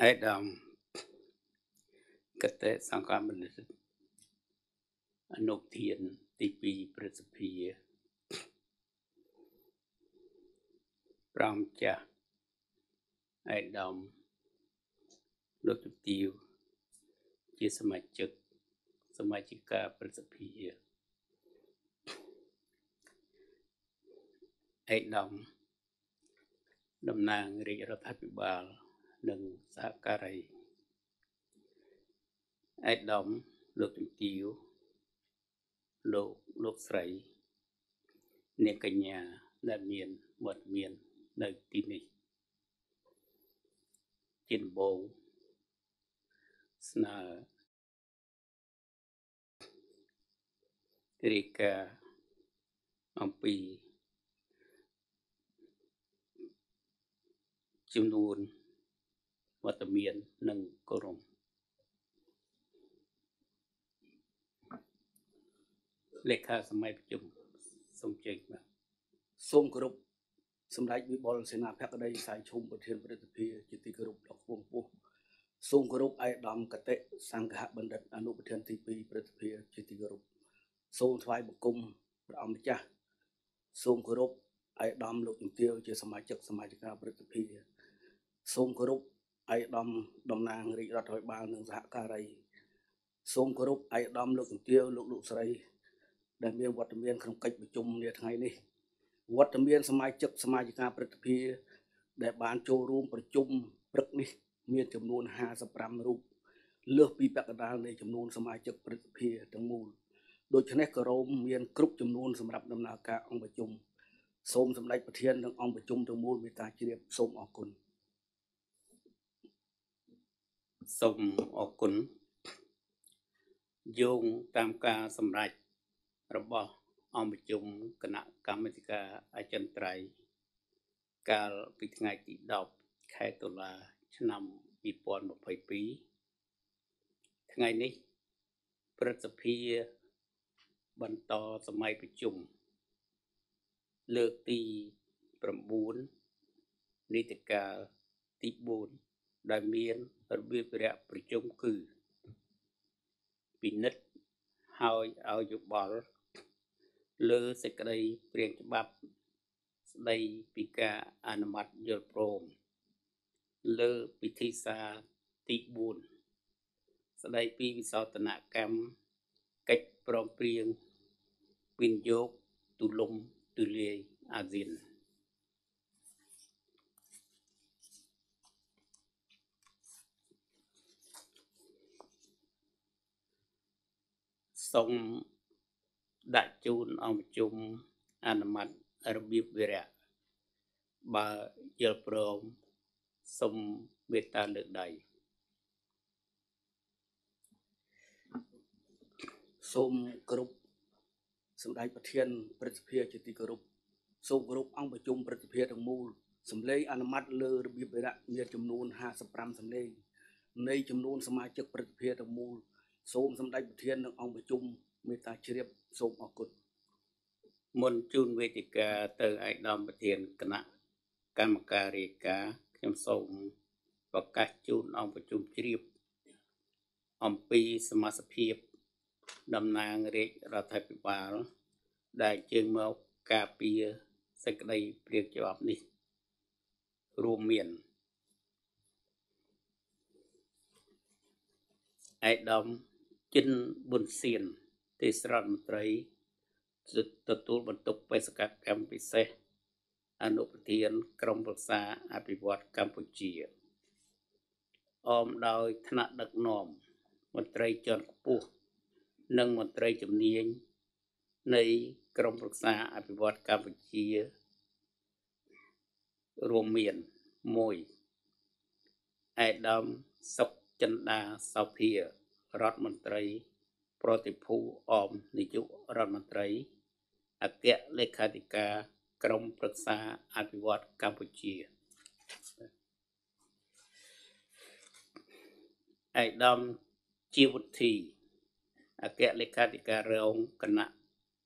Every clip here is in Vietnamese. ấy đầm cái tết sang qua mình nộp tiền TP Principia Ram cha ấy đầm luật tiêu chia samajica Principia ấy đầm đầm nàng riêng rất happy bal nâng xã cà rây ai đóng lột tình tiêu lột sấy nên cả nhà là miền một miền nơi tin này tiền bố sna rika ông pi chim đuôn và tầm miền nâng cổ rộng. Lê khá xa mai chung xong chênh mà. Xong cổ rộng, xong đáy bí bó lần xe nạp khác ở đây xài chung bởi thiên bởi đất phía chỉ tí cổ rộng đọc vông vô. Xong cổ rộng ai đám cả tệ sang cả hạ bần đất án nụ bởi thiên tí bí bởi đất phía chỉ tí cổ rộng. Xong thoái bởi cung bởi ám bởi cha. Xong cổ rộng ai đám lộn tiêu chỉ xa mai chắc bởi đất phía. Xong cổ rộng ai đom nàng rị rạch hội bàn nâng dạ ca rây xôn cổ rúc ai đom lục tiêu lục lục sợi đại miên vật miên không cách bị chung như thế này vật miên samai chức samai ca pratiphi để bàn châu rùm bật chung bật đi miên chấm nôn hà sập ram rụp lướt pi bạc đan để chấm nôn samai chức pratiphi tăng mù đôi chân nét crom miên cướp chấm nôn sầm đập đầm nà ca ông bật chung xôm sầm đáy bật thiên tăng ông bật chung tăng mù bị ta chỉ đẹp xôm ở cồn xong ổ cún dùng tam ca sầm rạch robot ông bị chung cana camera agent trai cal bị ngay bị đọc khai tù là năm bị bòn một phẩy pí ngày nay Principia bắn to sầm ai bị chung lược tì bầm bún nít cả tì bún đại miên ở biệt rẽ bị chung cử bị nứt hơi ao dục bỏ lơ sẽ đây riêng cho bắp đây bị cả anh mặt giờ prom lơ bị thi xa tị buồn đây bị sao tận hạ cam cách prom riêng pin dốc tù lùng tù lê ASEAN xong đại chun ông chung anh mặt ở biệt về bà giờ prom xong beta được đầy xong group xong đại bát thiên Principia chỉ ti group xong group ông bạch chung Principia đồng mù xong lấy anh mặt lơ biệt về miền chấm nôn hà sập ram xong lấy nay chấm nôn xong mai chức Principia đồng mù xôm xâm đại bạch thiên nâng ông bạch chung mê ta chế riêng xôm ọc cụt môn chun về tịch từ ai đom bạch thiên cân nặng cam cà rì cá thêm xôm và các chun ông bạch chung chế riêng ông pi xâm ma sập hiệp đầm nàng rì ra thay bị bà đại chương mâu cà pia sạch đầy biệt chế ọc đi ruộng miền ai đom chân buồn xiên thì sẵn một trái tự tụi bật tục bày sạc cam bị xe anh ốc thiên krong bật xa áp bị vọt Campuchia ôm đòi thân ạ đặc nòm một trái chọn của nâng một trái chấm niên nấy krong bật xa áp bị vọt Campuchia ruộng miền môi ai đom sọc chân đa sau phía rốt môn trái pro tịch phu ôm lý dụ rốt môn trái ạ kẹt lê khá tịch ca krong bật xa áp bí vọt Campuchia ai đâm chia vụt thị ạ kẹt lê khá tịch ca rộng cân nặng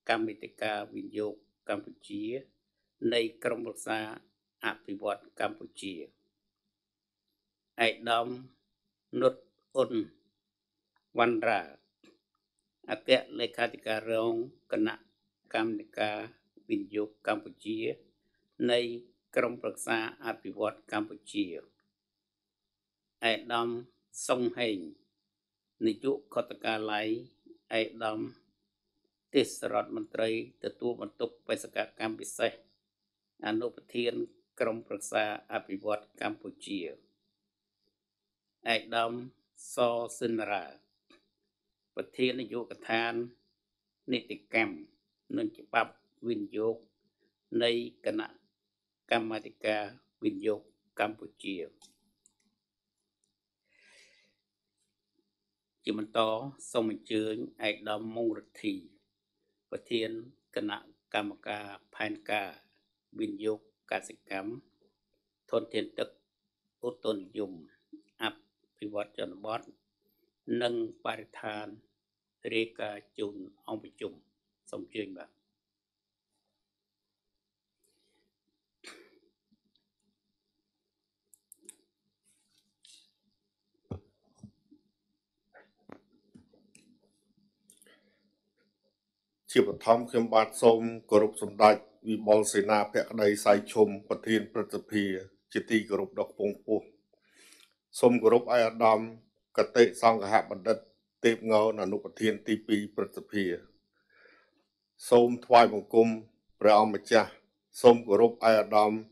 cam bí tịch ca vinh dục Campuchia nây krong bật xa áp bí vọt Campuchia Ai Đom Nut Un Văn Ra Aket Lekhatika Rong Kana Kamnika Vinjuk Campuchia Nay Krom Praksa Apiwat Campuchia Ai Đom Song Heng Nijuk Kotaka Lai Ai Đom Tisrat Mantray Tatu Mantuk Pesaka Kampise Anupathian Krom Praksa Apiwat Campuchia Ai Đom So Sinh Ra Bất thiên là vô cả than, nít tịch kèm, nâng chế bắp, vinh dục, nây cả nạ, Kamatika, vinh dục, Campuchia. Chỉ màn to, xong mình chướng, ai đó mong rực thị, bất thiên, cả nạ, Kamaka, Panka, vinh dục, cả sạch cắm, thôn thiên tức, út tôn dùng, áp, phí vọt cho nó bót, nâng Parithan Rika Chun Ông Bị Chung xong chuyên bạn. Chỉ một thông khiêm bát xông cổ rục xâm đạch vì bóng xế na phẹc đầy sai chùm và thiên bất tập hìa chỉ tì cổ rục đọc phông phông. Xông cổ rục ai Adam các tệ sang cả hạ bản đất tiếp ngờ là nụ thiên tí bí bất tập hìa. Xông thoai bằng cung, bởi ông mà cha, xông cổ rộp ai Adam,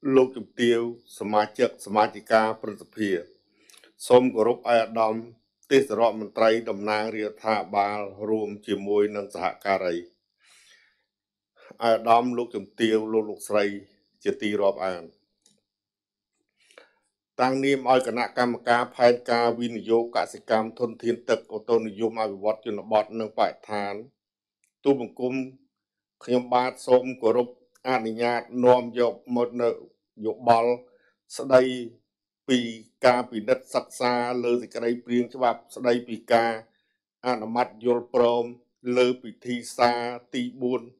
lúc chụp tiêu, samajika bất tập hìa. Xông cổ rộp ai Adam, tí sở rộp màn trai đầm nàng rìa thạ ba rùm chì môi nâng xa hạ ca rầy. Ai Adam lúc chụp tiêu, lúc lúc srei, chì tí rộp ai. Tăng niêm oi cả nạ Kamaka, Panka, Vinyo, cả sĩ cam thôn thiên tực, ô tô nụ dùm ai bị vọt cho nó bọt nâng phải thán. Tu bằng cung, khuyên bát xôm cổ rục, án đi nhạc, nôm dọc một nợ, dọc bọl. Sẽ đây, bì ca, bì đất sắc xa, lơ dịch đầy priêng cho bạp, sẽ đây bì ca, án mặt dôl prom, lơ bì thi xa, ti buôn.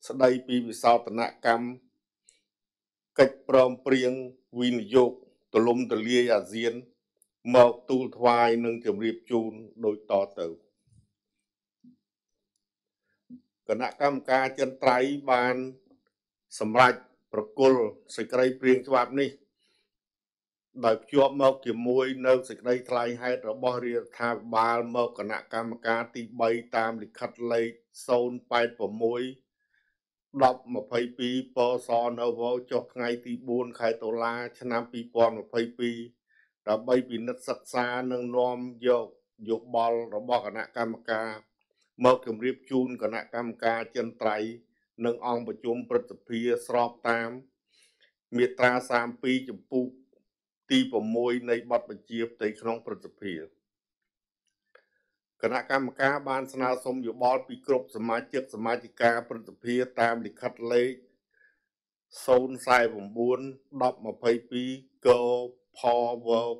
Sẽ đây bì sao tà nạ cam, cách prom priêng, Vinyo, Tổ lông tổ liê ASEAN, màu tu thoai nâng tiềm riêng chôn đôi to tử. Cả nạ Kamaka chân trái bàn sầm rạch, bà cùl, sạch rây priêng cho bạp ní. Đại chụp màu kiểm môi nâng sạch rây thái hét rõ bó riêng thạc bà màu cả nạ Kamaka tí bay tam lịch khát lây xôn bạch vào môi. Đọc mà phây pi bó xo nâu vô cho ngay tí buôn khai tổ la cho nam pi bọn mà phây pi đã bay pi nất sắc xa nâng nôm dọc bò rõ bó cả nạ Kamaka mơ kiểm riêng chun cả nạ Kamaka chân trái nâng ong bà chôm bật tập phía srop tam miệt tra sam pi chùm phu ti bò môi nây bọt bà chiếp tây khóng bật tập phía Kana Kamaka ban sna som yo bol pi krop samajik samajika pratiphi tam likhat lek 049 1022 k ph w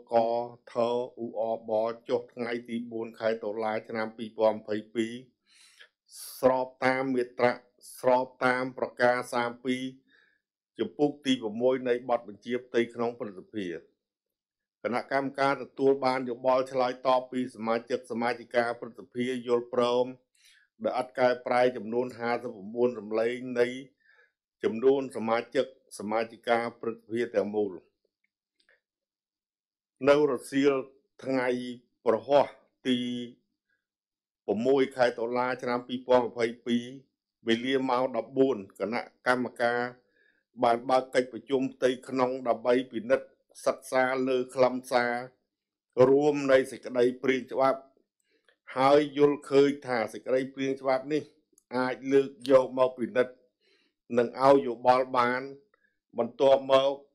k th u o b ចុះថ្ងៃទី4ខែតុលាឆ្នាំ2022ស្របតាមមាត្រាស្របតាមប្រការ32ចំពុកទី6នៃបទបញ្ជាផ្ទៃក្នុងព្រឹទ្ធសភាCả nạ Kamaka tùa bàn dọc bòl cháy tỏ bì samajika pratiphi yol prom Đã át kai prai chầm nôn hà sắp buôn rầm lấy nấy chầm nôn samajika pratiphi tèo mùl Nâu rà xìl thang ngay bà hoa tì bà môi khai tỏ la chà nam pi bò phai pi Vì lia mau đọc buôn cả nạ Kamaka Bàn ba cách bà chung tây khăn nông đọc bay bì nất Sắc xa lơ khlam xa, ruộng này sẽ đầy priêng cho bạp. Hai dôl khơi thả sẽ đầy priêng cho bạp ní. Ai lược dô màu bình đất, nâng ao dô bó bán, bần to màu,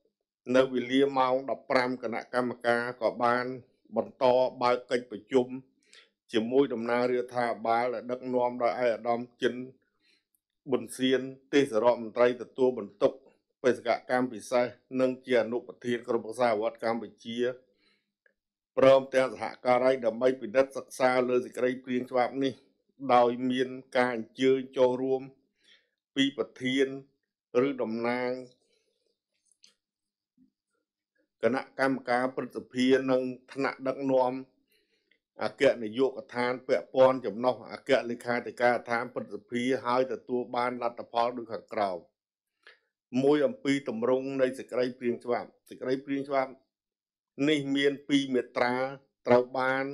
nơi vì lia màu đọc pram cả nạ Kamaka có bán, bần to ba cách bởi chung. Chỉ môi đầm na rìa thả ba là đất nôm đòi ai ở đom chân, bần xiên, tê sở rộm bần trai tà tua bần tục. Phải cả Campuchia nâng chia nụ bật thiên của quốc gia vật Campuchia. Prom tên hạ ca rai đầm bay bình đất sắc xa lơ dịch rây priêng cho bạp ní. Đòi miên ca chơi cho ruộng. Pi bật thiên rư đầm nàng. คณะกรรมการปฏิเพียนังธนาดักนอมอาเกะในโยกทานเปียปอนจำนองอาเกะเลขาธิการทานปฏิเพียหายแต่ตัวบ้านรัฐพรดูขังกล่าวมวยอัมพีตมรงในสกไรเพียงฉบับสกไรเพียงฉบับนี่เมียนปีเมตราเต่าบ้าน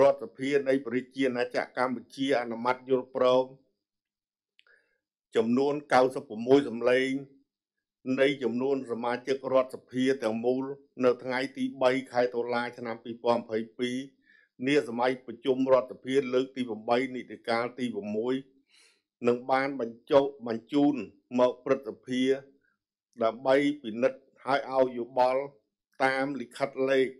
รัฐเพียในปริเจียนาจากกัมพูชีอนามัติยุโรปจำนวนเก้าสิบมวยสำเร็จในจำนวนสมาชิกรัฐสภาแต่มูลในทางไอทีใบขายตัวลายชนะปีปอมเผยปีเนี่ยสมัยประชุมรัฐสภาเลือกตีผมใบนิติการตีผมมวยหนึ่งบ้านบรรจุบรรจุนเมื่อรัฐสภาดับใบปีนัดให้เอาอยู่บอลตามลิขัดเลข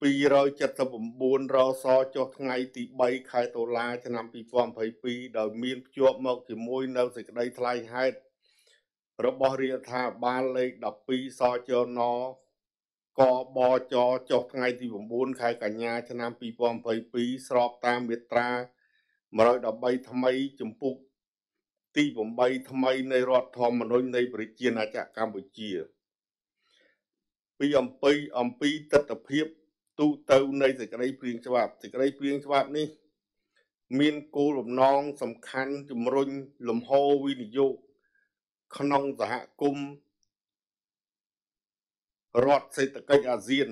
ปีเราจัดสมบูรณ์เราซอจดไงตีใบขายตัวลายชนะปีปอมเผยปีโดยมีประชุมเมื่อถึงมวยเราศึกได้ทลายให้ระบบเรียนทาบาลเลยดับปีซอเจอนอกอบอจอจบไงที่ผมบุญขายกัญญาชนะปีปอมเผยปีสอบตามเมตรามาเลยดับใบทำไมจมปุกที่ผมใบทำไมในรอดทอมมนุษย์ในปริเจียนาจากกัมพูชีปีอัมปีตัดเพียบตู้เตาในสิกไรเพียงฉบับสิกไรเพียงฉบับนี้มีนกูหลมน้องสำคัญจมรุนหลมโฮวินิโยขนมสหกุมรอดเศรษฐกิจอาเซียน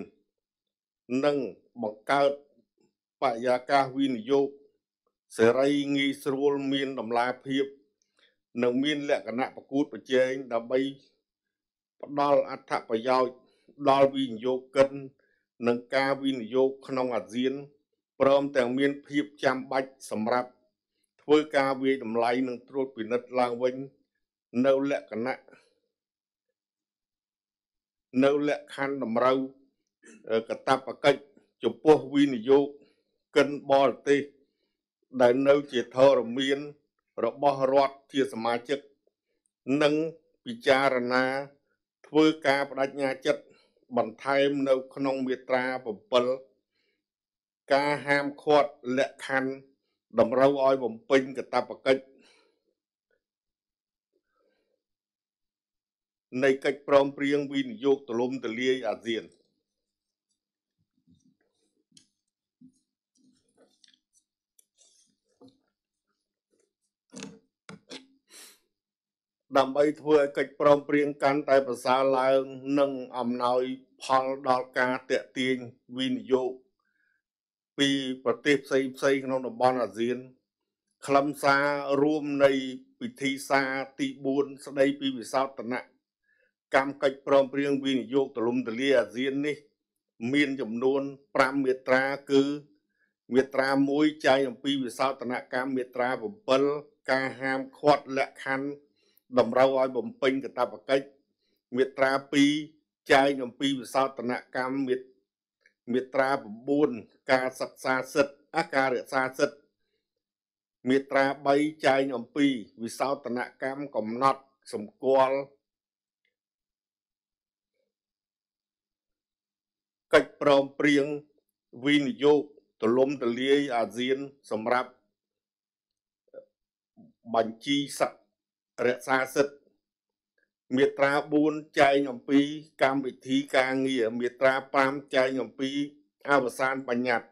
นั่งบังเกิดปะยากาวินโยกเสรีงีสรวลมีนดำลาเพียบนังมีนและคณะประกูดประเจงดำใบดอลอัฐประยาวดอลวินโยกันนังกาวินโยกขนมอาเซียนพร้อมแต่มีนเพียบจำบัดสำหรับทเวกาเวดำไลนังตรวจปินัดลางวินនៅលក្ខខណ្ឌតម្រូវកតបកិច្ចចំពោះវិនិយោគិនបរទេសដែលនៅជាធរមានរបស់រដ្ឋជាសមាជិកនិងពិចារណាធ្វើការបដិញ្ញាចិត្តបន្ថែមនៅក្នុងមាត្រា7ការហាមឃាត់លក្ខខណ្ឌតម្រូវឲ្យបំពេញកតបកិច្ចในกิจพร้อมเพรียงวินโยกตลมตะเลียอาเซียนดำไปเถื่อกิจพร้อมเพรียงกันแต่ภาษาลาวนึ่งอำนวยพอลดอลกาเตะเตียงวินโยกปีประเทศไซไซนองบอลอาเซียนคลำซาร่วมในวิธีซาตีบูนสไดปีวิสาตนะกรรมกิจพร้อมเพรียงวินโยกตะลุมตะเลียอาเซียนนี่มีนจำนวนปรามเมตราคือเมตรามวยใจของปีวิสาตนะกรรมเมตราผมเปิลการห้ามขวดและคันดำเราอ้อยผมเป็นกับตาปกิจเมตราปีใจของปีวิสาตนะกรรมเมตราผมบูนการศักษาศึกอาการศาศึกเมตราใบใจของปีวิสาตนะกรรมกำนัดสมควรកិច្ចព្រមព្រៀងវិនិយោគទលំទលាយអាស៊ានសម្រាប់បញ្ជីសិទ្ធិរក្សាសិទ្ធិមាត្រា4ចែងអំពីកម្មវិធីការងារមាត្រា5ចែងអំពីអវសានបញ្ញត្តិ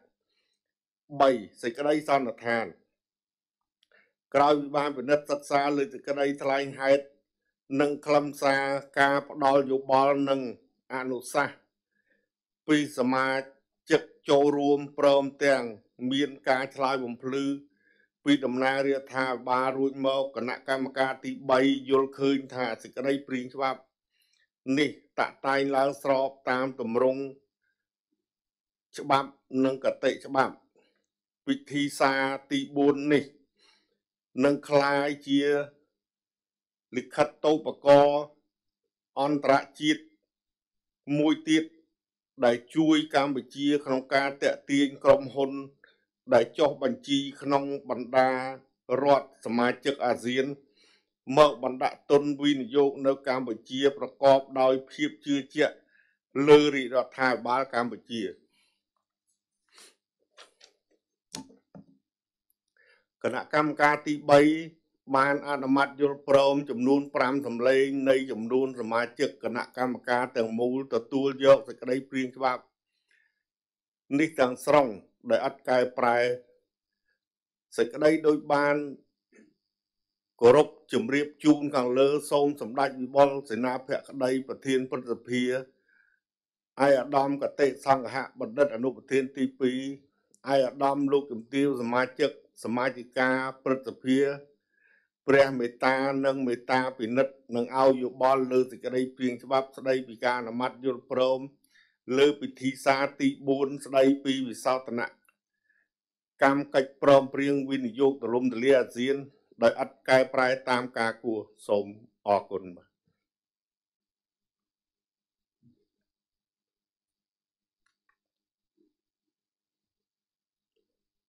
3សេចក្តីសន្និដ្ឋានក្រោយវិបានពិនិត្យសិក្សាលើសេចក្តីថ្លែងហេតុនិងខ្លឹមសារការផ្ដល់យោបល់និងអនុសាសន៍ปีสมาชิกโจรวมพร้อมแต่งมีนการชลายผมพลือปีดำนาเรียธาบารุญเมากณะกรรมการตีใบยลคืนถ่าสิกระไรปริงฉบับนี่ตะตายล้างสอบตามตำรงฉบับนังกะเตะฉบับวิธีซาตีบุญนี่นังคลายเจียลิขัดโตปกออันตรจิตมวยติดได้ช่วยกัมพูชีขนมการเตะตีนกรมหนได้จบบัญชีขนมบรรดารอดสมาชิกอาเซียนเมื่อบรรดาตนวินโยกในกัมพูชีประกอบโดยเพียบเชื่อเชื่อเลือริรัฐบาลกัมพูชีคณะกรรมการที่ใบ Ban Adamat Yul Prom, Jum Noon Pram, Jum Lane, Nay Jum Noon, Ramatic, Kanakamaka, Tang Mool, the Tool York, the Great Prince Bab Nick and Strong, the Atkai Pry, the Great Ban Corrupt, Jum Rip, June, Kang Lur, Song, some light balls, and Napak Day, but Tin put the pier. I at Dom got take sang a hat, but not an open TP. I at Dom look and deal the magic, the magic car, put the pier. Pre meta nâng meta pinut nâng ao yu ball lơ thì cái đây phiên cho bắp đây bị ca là mắt vô prom lơ bị thi sa ti bốn đây vì sao tận nặng cam cách prom riêng win yuk từ lùm từ lia riêng đợi ăn cay prai tam ca cua sôm o cồn mà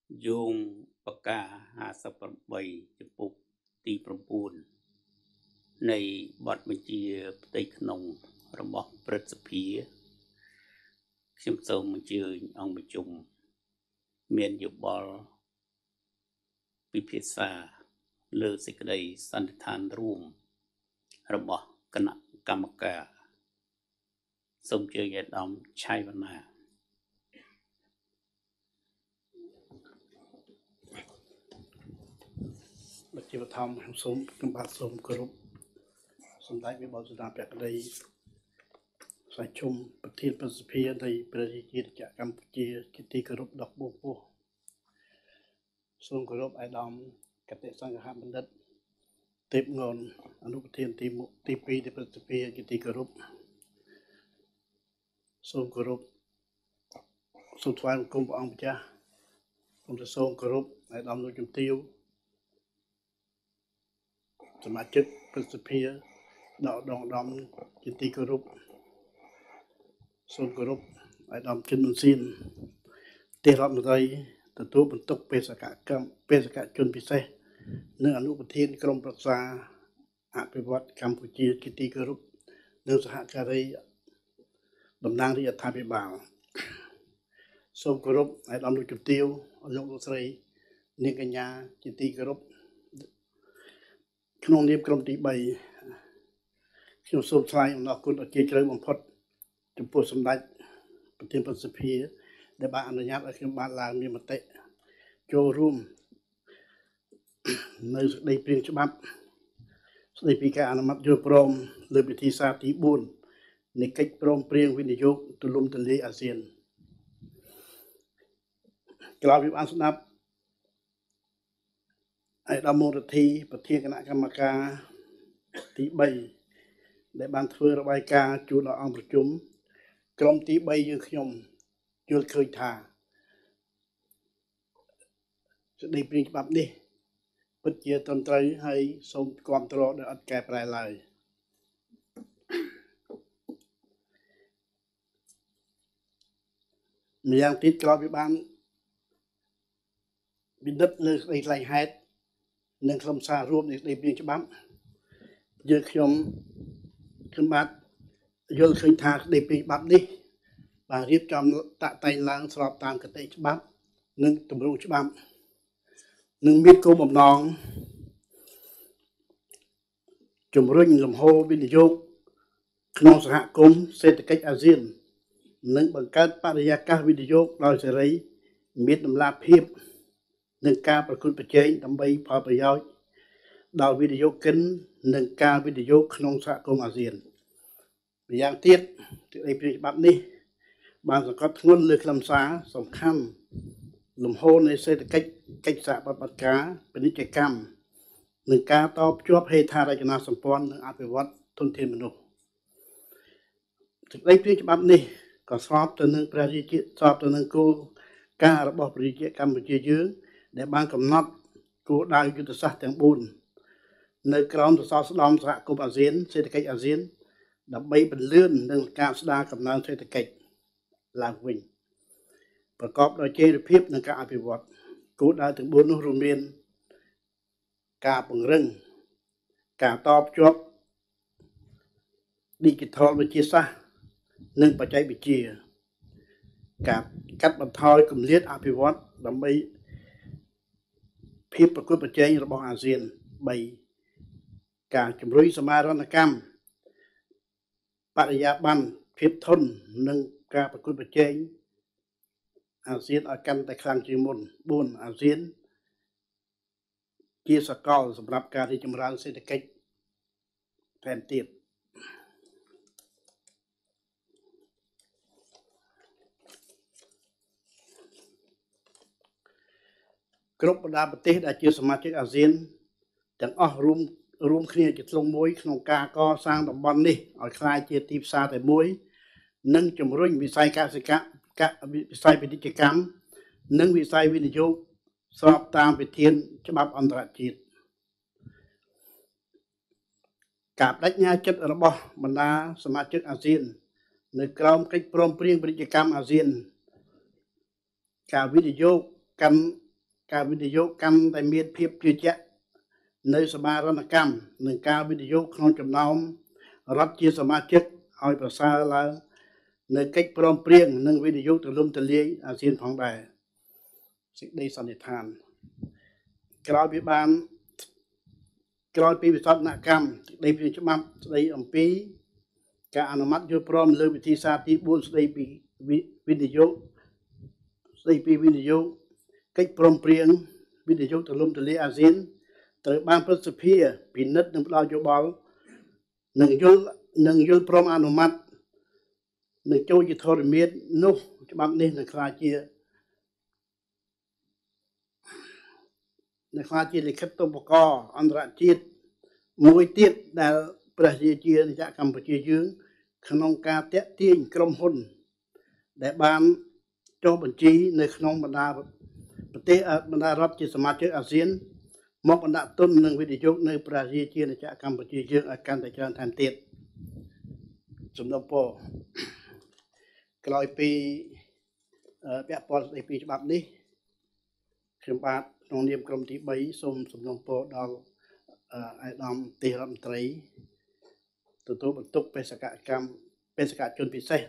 dùng bạc ca 27 chấm bục ទី Chị vật thăm em xuống các bạn xuống cơ rút xong đánh với bao giờ đạp đẹp đây xoay chung bậc thiên bậc phía đây bậc thiên chạy Campuchia cái tí cơ rút đọc bố bố xuống cơ rút ai đóng các tệ sang hạ bậc đất tiếp ngôn anh bậc thiên tìm mục tí phí để bậc phía cái tí cơ rút xuống cơ rút xuống thoái một cung bọn ông cha ông sẽ xuống cơ rút ai đóng được chùm tiêu Sơ mạch chất Principia đạo đồng đồng trên tí cơ rụp Sơn cơ rụp Ai đồng trên đồng xin Tế lọt một giây Từ thuốc bằng tốc bê xa cả chân bí xe Nâng ảnh ủng thiên Krông bạc xa Ảp bê vọt Campuchia trên tí cơ rụp Nâng xa hạ ca đây Đồng năng đi ở thai bê bảo Sơn cơ rụp Ai đồng được chụp tiêu Ở lúc đó xây Nên cả nhà trên tí cơ rụp Nông nghiệp công ty bay kiểu sâu sai nó cũng là kia chơi một phút chụp bút sầm đạch tìm bút sập hia để bạn anh nhát ở khi bạn làm như một tệ cho room nơi đây tiền cho bắp đây bị cái anh mập vô prom lời bị thi sa tí buồn này cách prom riêng với nội dung từ lùm từ lì ASEAN làm việc ăn snap ai đam mê thi bậc thiên cái nãy cam ca tí bay để ban thưa ra bài ca chú là ông chúng trong tí bay như nhom chưa khơi thả sẽ đi pin bắp đi bất chia tuần tới hay xong còn trò để ăn kẹp lại lời mình đang tiếp cho với ban bình đất nơi đây lại hết nên không xa rùm để biên cho bám giờ khi ông cân bát giờ khi thả để biên bám đi và tiếp trong tạ tay lang sọp tam cái tay cho bám nâng tầm rung cho bám nâng biết câu một nòng chùm rung làm hô bên địa dục non sạ hạ cung xây từ cách ASEAN nâng bằng cách pariyaka bên địa dục rồi sẽ lấy biết làm la hiệp nâng cao và khuôn bạch chế đâm bay phá bởi giáo đào video kính nâng cao video nông xã công ASEAN vì giang tiết thì đây phía bác đi bạn sẽ có nguồn lực làm xá sống khăn lùm hôn này sẽ cách cách xạ bạc bạc cá và đi chạy cam nâng cao to chóp hay tha ra cho nó sống phón nâng áp về vọt thôn thiên bình nụ thì đây phía bác đi có xóp từ nâng Brazil xóp từ nâng cô ca đã bỏ Brazil Campuchia chứ để ban cầm nắp của đại chúng ta sát tiếng buồn nơi cầu từ sau sông xã của ASEAN xây dựng ASEAN đã bay bình lươn nâng cao sda cầm năng xây dựng làng vịnh và có đôi chế được phép nâng cao áp vọt của đại tiếng buồn nước rùm biên cả bằng rừng cả to chóp đi kịch thọ với chia xa nâng và cháy bị chia cả cắt bằng thoi cùng liệt áp vọt đã bay ភាពប្រកួតប្រជែងរបស់អាស៊ាន bay cả chấm rưỡi samaran cam Paria ban phép thôn nâng ca bậc quân bậc chế ASEAN ở căn tại khang chuyên môn buôn ASEAN chia sẻ câu sầm lập ca thì chấm ran sẽ được cách phèn tiệp Group đã bật tết đã chia sẻ chiếc ASEAN chẳng ở room kia chỉ trong mối trong ca co sang đồng bằng đi ở khai chia tiếp xa tại mối nâng chủng rung vì sai các sai về đi cam nâng vì sai về đi chụp sọp tam về thiên cho bắp ăn tạt chít cả đất nhà chất ở đó mình đã sớm chất ASEAN nơi cầu cách prom priêng về đi cam ASEAN cả video cam cả video cam tại miền phía kia chứ nơi samaran cam nâng cao video không chấm nóng rất chia samaran chất hỏi bà xa là nơi cách prom priêng nâng video từ lùm từ liếng ASEAN phóng đại xích đây sẵn để than Kalo bị ban Kalo bị sát nạ cam đây bị chấp mắt đây ông phí cả anh mắt vô prom lưu bị thi xa tí buôn đây bị video đây bị video cách prom priêng video từ lùm từ liếng ASEAN từ ban phân sự phía bị nứt nâng lao vô bóng nâng vô prom anh mắt nâng châu dị thô rồi miết nô chấp mắt nên là khá chia nâng khá chia lịch khách tông bọc co anh ra chết mỗi tiết đã brazil chia dạ Campuchia dưỡng khả năng ca tét tiên trong hôn để ban cho bệnh trí nơi khả năng bản đá rắp chia sẻ mặt trước ASEAN một bản đá tôn nâng với địa chốt nơi Brazil chia dạ Campuchia dưỡng ở căn tại trang thành tiết chúng ta bỏ cái loại phí bẹp bỏ lấy phí cho bạn đi chúng bạn trong niềm cầm tí bấy xung nông phố đau ai đong tí rậm trấy từ tố bật tục bê xa cả cam bê xa cả chôn phí xe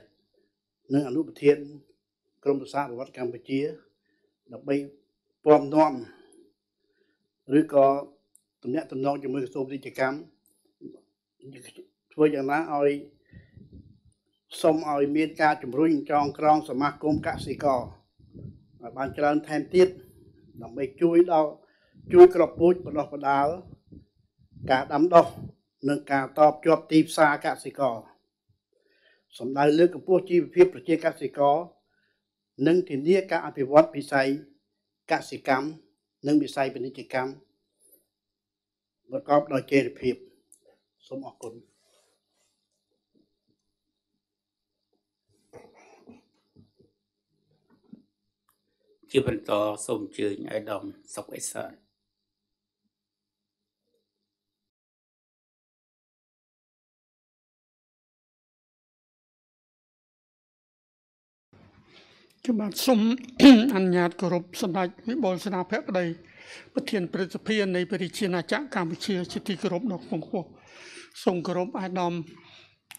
nâng ảnh lúc bật thiên cầm xa của vắt Campuchia là bây bom non rồi có tùm nhạc tùm non cho mươi xôn đi chạy cam thôi chẳng ná oi xong oi miên ca chùm rung trong krong xa mạc côm cạ xì cò và bàn chân thêm tiết làm mấy chuối đâu chuối cọp bút và đọc đào cả đám đọc nâng cả top cho tìm xa cả sĩ cỏ sống đại lương của bố chi phép chia các sĩ có nâng thì nia cả bị vót bị say cả sĩ cắm nâng bị say bên chỉ cắm và có đòi chơi được phép sống ở cùng chưa phân to xông chơi ai đồng sọc ai sợ các bạn xông ăn nhạt của rộp sân đạch với bồi sân áp hẹp đầy bất thiền Precipier này bởi chia nạ chạm Campuchia chỉ thi của rộp đọc phòng khổ xông của rộp ai đồng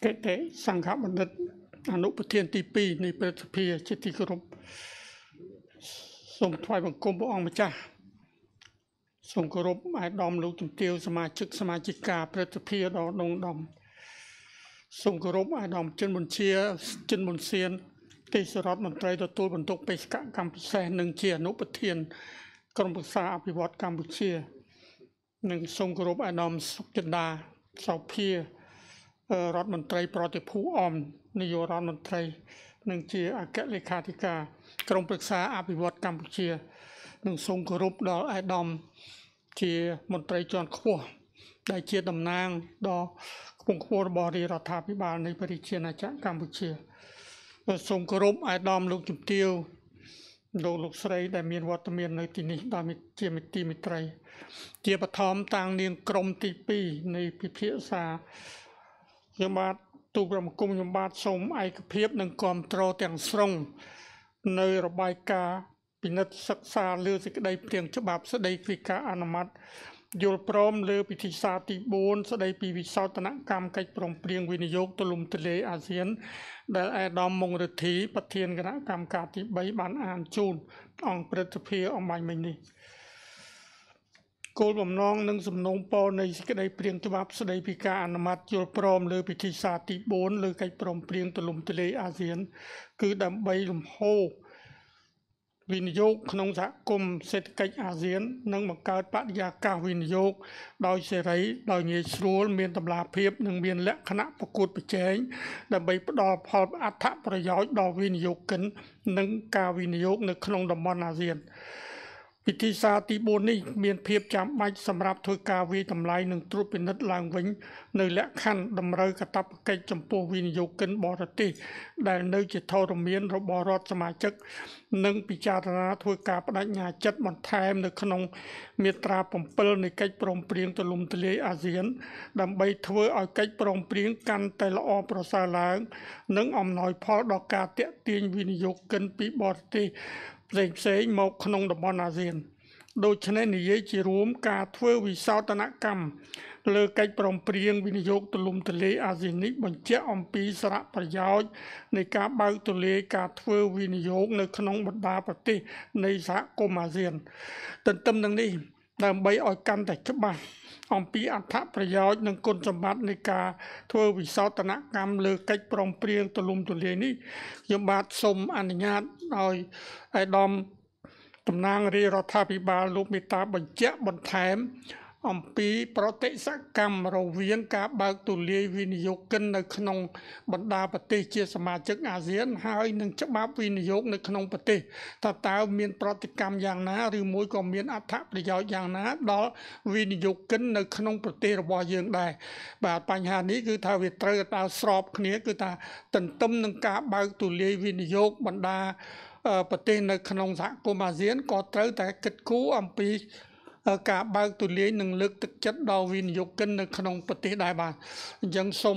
kệ tế sang khá bản đất án ốc bất thiền tí pi này Precipier chỉ thi của rộp Sống thoại bằng công bộ ông mà cha Sống cổ rộp ai đòm lưu tùm tiêu Sama chức ca Precipier đó đông đòm Sống cổ rộp ai đòm chân môn xiên Tây sở rốt bằng trái đồ tôi bằng tốc bê sạc Campuchia nâng chia nốt bật thiên Công bậc xa áp vọt Campuchia Nâng sống cổ rộp ai đòm sốc chân đà Sáu phía rốt bằng trái bỏ tiêu phú ôm Nhi vô rốt bằng trái nâng chia ạc kết lê khá thị ca Trong bậc xa áp vọt Campuchia nâng sông cổ rụp đó ai đòm chia một trái tròn khô đại chia đầm nang đó cũng khô bỏ đi rõ thạp với bà này bởi chia nạ chạm Campuchia sông cổ rụp ai đòm lúc chụp tiêu lúc srei đại miền vọt miền nơi tí ní đòm chia mịt tí mịt trái chia bà thóm tăng niên crom tí pi nơi bí phía xa nhưng mà tụ gồm cung nhóm bát sông ai cơ phiếp nâng còm trô tiếng sông nơi rồi bài ca bình đất sắc xa lưu dịch đầy tiếng chấp bạp sẽ đầy vì ca anh mắt dù prom lưu bị thị xa tí bốn sẽ đầy vì sao tàn ác cam cách prom priêng nguyên yếu tù lùm tù lê ASEAN đại ai đòm mông rực thí bật thiên gã cam ca tí bấy bán án chôn ông Precipier ông bài mình đi Cô bẩm nong nâng sầm nông po này sẽ đây prieng cho bác sẽ đây pika anh mát chồi prom lơ piki sa ti bốn lơ cái prom prieng từ lùm từ lê ASEAN cứ đầm bay lùm hô vinh dốc nông xã cùng sẽ cách ASEAN nâng bằng cao bát gia cao vinh dốc đòi sẽ thấy đòi nhảy xuống miền tầm lá phép nâng miền lẽ khả năng phục cột bị cháy đầm bay đò phò át tháp rồi gió đò vinh dốc kính nâng cao vinh dốc nâng nông đầm bon ASEAN វិធីសាស្ត្រទី ផ្សេងៗមកក្នុងតំបន់អាស៊ានដូច្នេះ តំណាងរាយរដ្ឋាភិបាលលោកមេតាបញ្ជាបន្ថែមអំពីប្រតិសកម្មរវាងការបើកទូលាយវិនិយោគិននៅក្នុងបណ្ដាប្រទេស ប្រទេសនៅក្នុងសហគមន៍អាស៊ានក៏ត្រូវតែគិតគូរអំពីការបើកទូលាយនិងលើកទឹកចិត្តដល់វិនិយោគិននៅក្នុងប្រទេសដែរបាទអញ្ចឹងសូម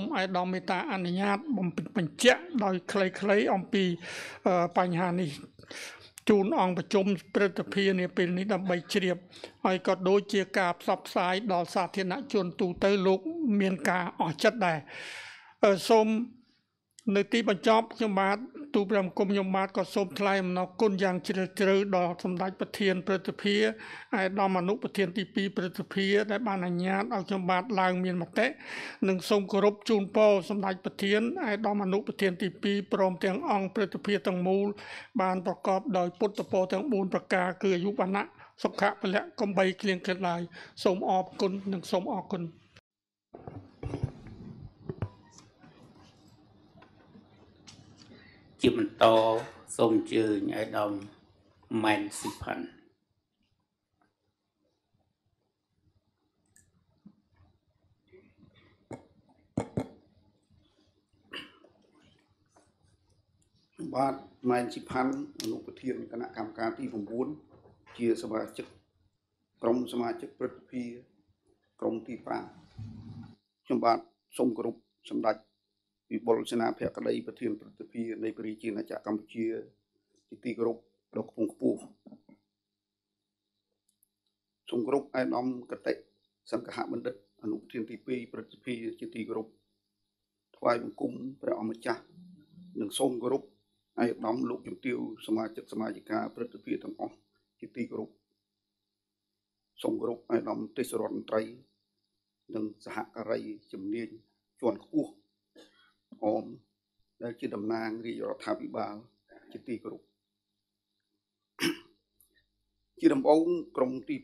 នៅទីបញ្ចប់ខ្ញុំបាទទូលព្រះអង្គខ្ញុំបាទក៏សូមថ្លែងអំណរគុណយ៉ាងជ្រាលជ្រៅដល់សម្ដេចប្រធានព្រឹទ្ធសភា Chim to sông chư nhảy đồng mạnh xịp hẳn. Bát mạnh xịp hẳn lúc thiên các nạ cảm cá tí vùng 4 chia sơ ba chức trong sơ ba chức bất phí trong tí phạm trong bát sông cổ rục sâm đạch ពីបុលសេនាភក្តីប្រធានប្រតិភិនៃព្រះរាជាណាចក្រកម្ពុជាជាទីគោរពលោកពងខ្ពស់ អមដែលជាតំណាងរាជរដ្ឋាភិបាលជាទីគោរពជាដំបងក្រុមទី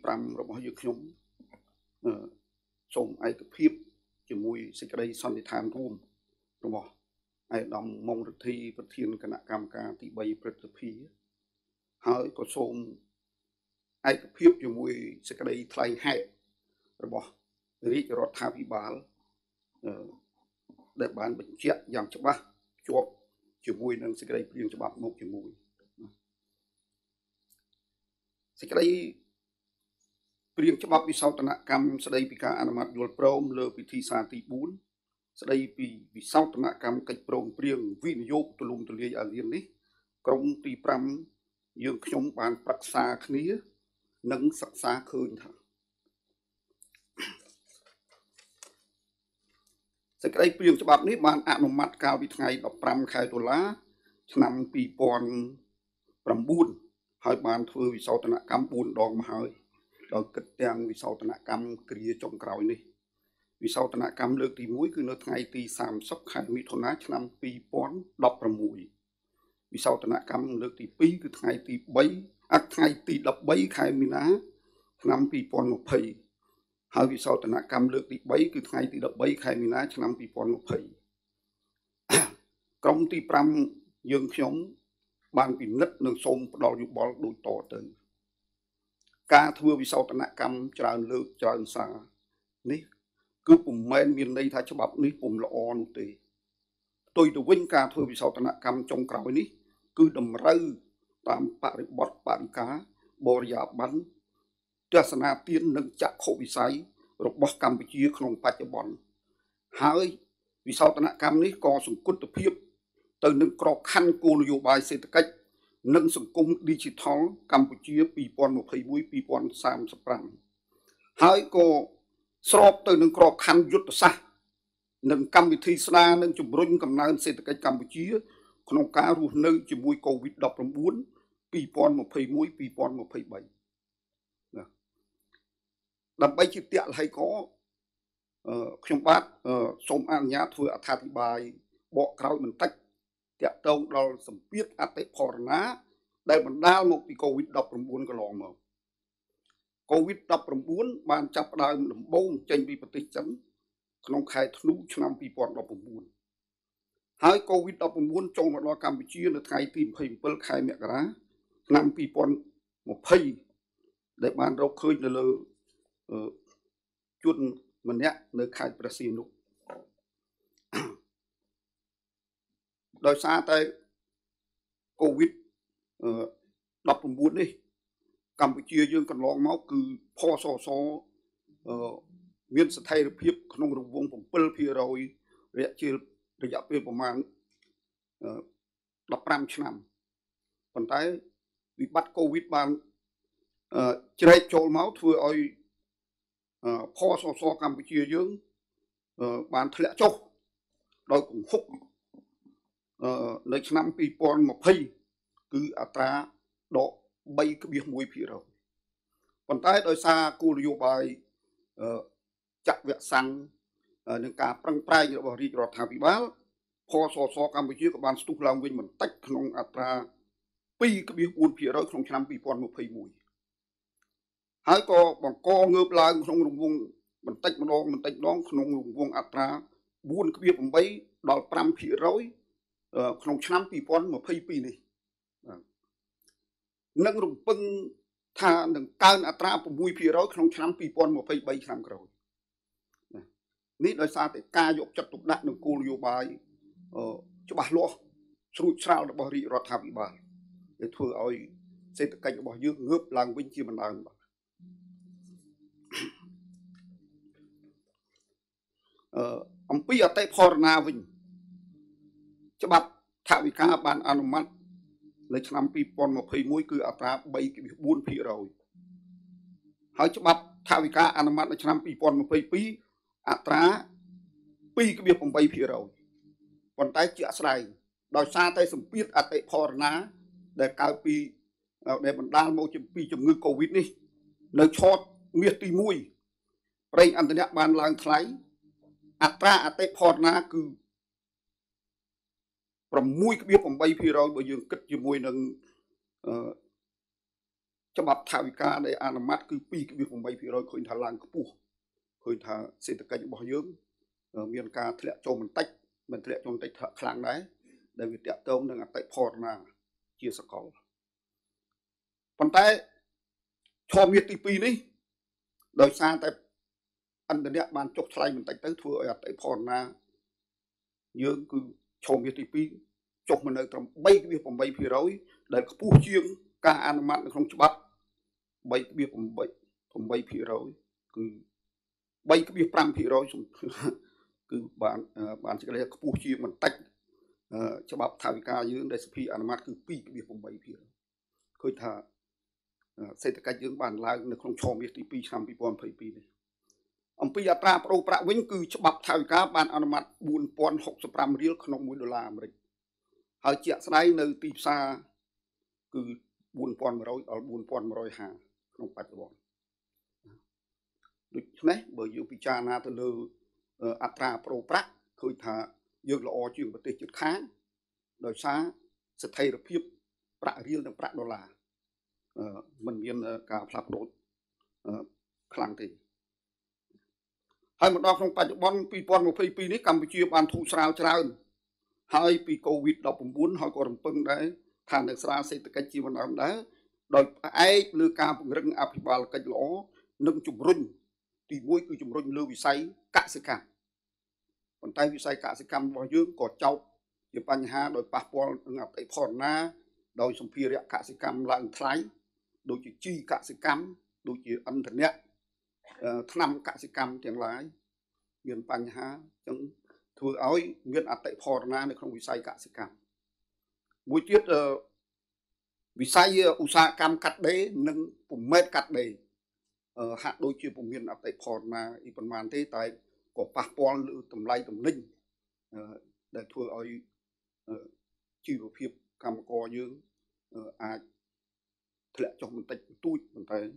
để bán bệnh chết dòng cho bác chuộc chủ mùi nâng sẽ gây riêng cho bác một chủ mùi sẽ gây riêng cho bác vì sao ta nạ cam sẽ đây vì cả anh mặt dồn prôm lơ vì thị xa thị bún sẽ đây vì sao ta nạ cam cách prôm riêng vì nó dốc từ lùm từ lê à riêng đi công ty pram dương chống bán bạc xa khía nâng sạc xa khơi thẳng sẽ cái prieng cho bạn biết bạn ăn mặt cao bị ngày đọc pram khai đô lá nằm bị pon pram buôn hai bàn thôi vì sao ta nạ cam buôn đòn mà hơi đòi cất đèn vì sau tận cam kia trong cào này vì sau tận cam lược thì mũi cứ nó thay thì sàm sóc khai mi thôn á năm pi bón đập ra mũi vì sau tận cam lược thì pi cứ thay thì bấy ác thay thì đập bấy khai mi ná năm pi bón một phẩy hay vì sau tận cam lược thì bấy cứ thay thì đập bấy khai mi ná năm pi bón một phẩy công ty pram dương chống ban bị nứt nương sôm đòi dụng bò đôi to tới ca thưa vì sau tận nạn cam tràn lược tràn xa ní cứ cùng men miền đây tha cho bọc ní cùng lọ on tì tôi từ vinh ca thưa vì sau tận nạn cam trong cào ní cứ đầm râu tam bạc bọt bạc cá bò giả bắn trà sana tiên nâng chặt khổ bị say rồi bóc Campuchia không phải cho bọn hai vì sau tận nạn cam ní co sùng cốt tập hiệp từ nâng cọ khăn cô nội dung bài xe tất cách nâng sân công digital Campuchia bị bọn một thầy vui bị bọn xàm sắp ràng hãy có sọp từ nâng cọ khăn dụt xa nâng Campuchia xa nâng chùm rung cầm năng xe tất cách Campuchia nông cá rùa nơi chùm mùi COVID đọc rộng bốn bị bọn một thầy mũi bị bọn một thầy bảy đàm bay chịu tiện hay có khuyên bát xông an nhá thừa thả thị bài bọ cáo mình tách tiệm đâu đó sầm biết ắt để phò ná đây mình đa một bị COVID đập rầm buồn cái lò mà COVID đập rầm buồn bàn chập đai mình bông tranh bị bật chấn không khai thú cho năm bị bọn đập rầm buồn hai COVID đập rầm buồn trong một loa Campuchia là khai tìm hình bơ khai mẹ cá năm bị bọn một phây để bàn đâu khơi là chuột mình nhé nơi khai Brazil nụ đời xa tới COVID đập rầm buồn đi Campuchia dương cần lon máu cứ pho so so miền sài thay phiệp không được vùng vùng bờ phía rồi rẽ chiều rẽ về phần mạn đập ram năm còn tới bị bắt COVID ban chạy trôi máu thưa ơi pho so so Campuchia dương ban thẹn chốc đôi cũng khúc nơi năm pi pon một phi cứ ta độ bay cái biển mùi phi rồi còn tới đôi xa cô lưu bài chặt vẹt sang những cá prang prai rồi bảo đi rồi thả bị báo kho so so Campuchia các bạn súc làm với mình tách không ta pi cái biển buồn phi rồi không năm pi pon một phi mùi hãy có bằng co ngược lại không đồng vuông mình tách đón không đồng vuông ta buồn cái biển bằng bấy đòi pram phi rồi không năm pi pon một phi pi này nâng rụng bưng tha nâng cơn atra của mùi phi rồi không năm pi pon một phi bay năm rồi nít nói xa thì ca dục chặt tục đặt nâng cô lưu bài cho bà lo sụt sao là bỏ rị rọt thả bị bà để thưa ơi xây tự cảnh bỏ dương ngớp làng vinh chi mà nàng ông pi ở tay Porna vinh cho bạn thả bị cá bạn ăn mặn lấy năm pi pon một phi mũi cứ ta bay cái buôn phi rồi hỏi cho bạn thả bị cá ăn mặn lấy năm pi pon một phi pi ta pi cái việc bằng bay phi rồi còn tay chữa sài đòi xa tay sầm biết à tay phò ná để cao pi để mình đan mẫu chấm pi chấm ngư COVID đi lấy chót miệt tì mũi rây ăn tới nhà bạn làng thái ta à tay phò ná cứ và mùi cái biết bằng bay phía rồi bởi dương kích mùi nâng cho bạp thảo ca để ăn mát cứ pi cái biết bằng bay phía rồi khởi thả làng cấp bù khởi thả sẽ tất cả những bỏ dưỡng miền ca thịa cho mình thịa cho mình tách thả làng đấy để vì tiệm tông nâng tại phò là chia sạc khẩu còn tay cho miệt tí pi này đời xa tại ăn đến bàn chốc thay mình tách tới thua ở tại phò là dương cứ cho miệt tí pi chụp mình ở trong bay cái việc bay phía rồi để các phu chiêng ca ăn mặn không chụp bắt bay cái việc bay phía rồi cứ bay cái việc pram phía rồi cứ bạn chỉ lấy các phu chiêng mình tách cho bắp thảo ca dưỡng để phi ăn mặn cứ pi cái việc bay phía rồi khơi thả xây tất cả những bàn lai nó không cho miệt tí pi làm bị bòn phải pi này ông bây giờ ta pro pra vĩnh cứ cho bắp thảo cá ban ăn mặn buồn pon học sập ram riêng không mỗi đô la mình hãy chia sẻ nơi tìm xa cứ buồn pon rồi ở buồn pon rồi hà không phải bọn Được này bởi dù bị trả nà từ lưu áp ra pro prác khơi thả dược lọ chuyện vật tế chất kháng đời xa sẽ thay được phiếp prác riêng trong prác đó là mình miên cả pháp đốt khả năng thì hai một đọc trong bài chụp bóng pi bóng một phê pi này Campuchia bàn thủ srao trao hai pi covid đọc bóng bốn hỏi có rừng phân đấy thả được srao xây từ cách chi văn đám đấy đời ai lưu ca bóng rừng áp bà là cách lỗ nâng chụp rừng thì mỗi cư chụp rừng lưu bị say cả sự cảm còn tay bị say cả sự cảm vào dưỡng có châu thì bàn hà đời bà bóng ngập ấy phòn na đời xong phía rẽ cả sự cảm là ứng thái đôi chỉ chi cả sự cảm đôi chỉ âm thần nhẹ năm cả sự cảm tiếng lái miền Pành ha chẳng thừa ối miền ở tại phò na này không bị sai cả sự cảm buổi tiết bị sai usa cam cắt đấy nâng cùng mệt cắt đấy hạ đôi chuyện của miền ở tại phò na ít phần màn thế tại có ba con lữ tầm lai tầm linh để thừa ối chỉ một phiệp cam co dương à lẽ cho mình tay tôi mình thấy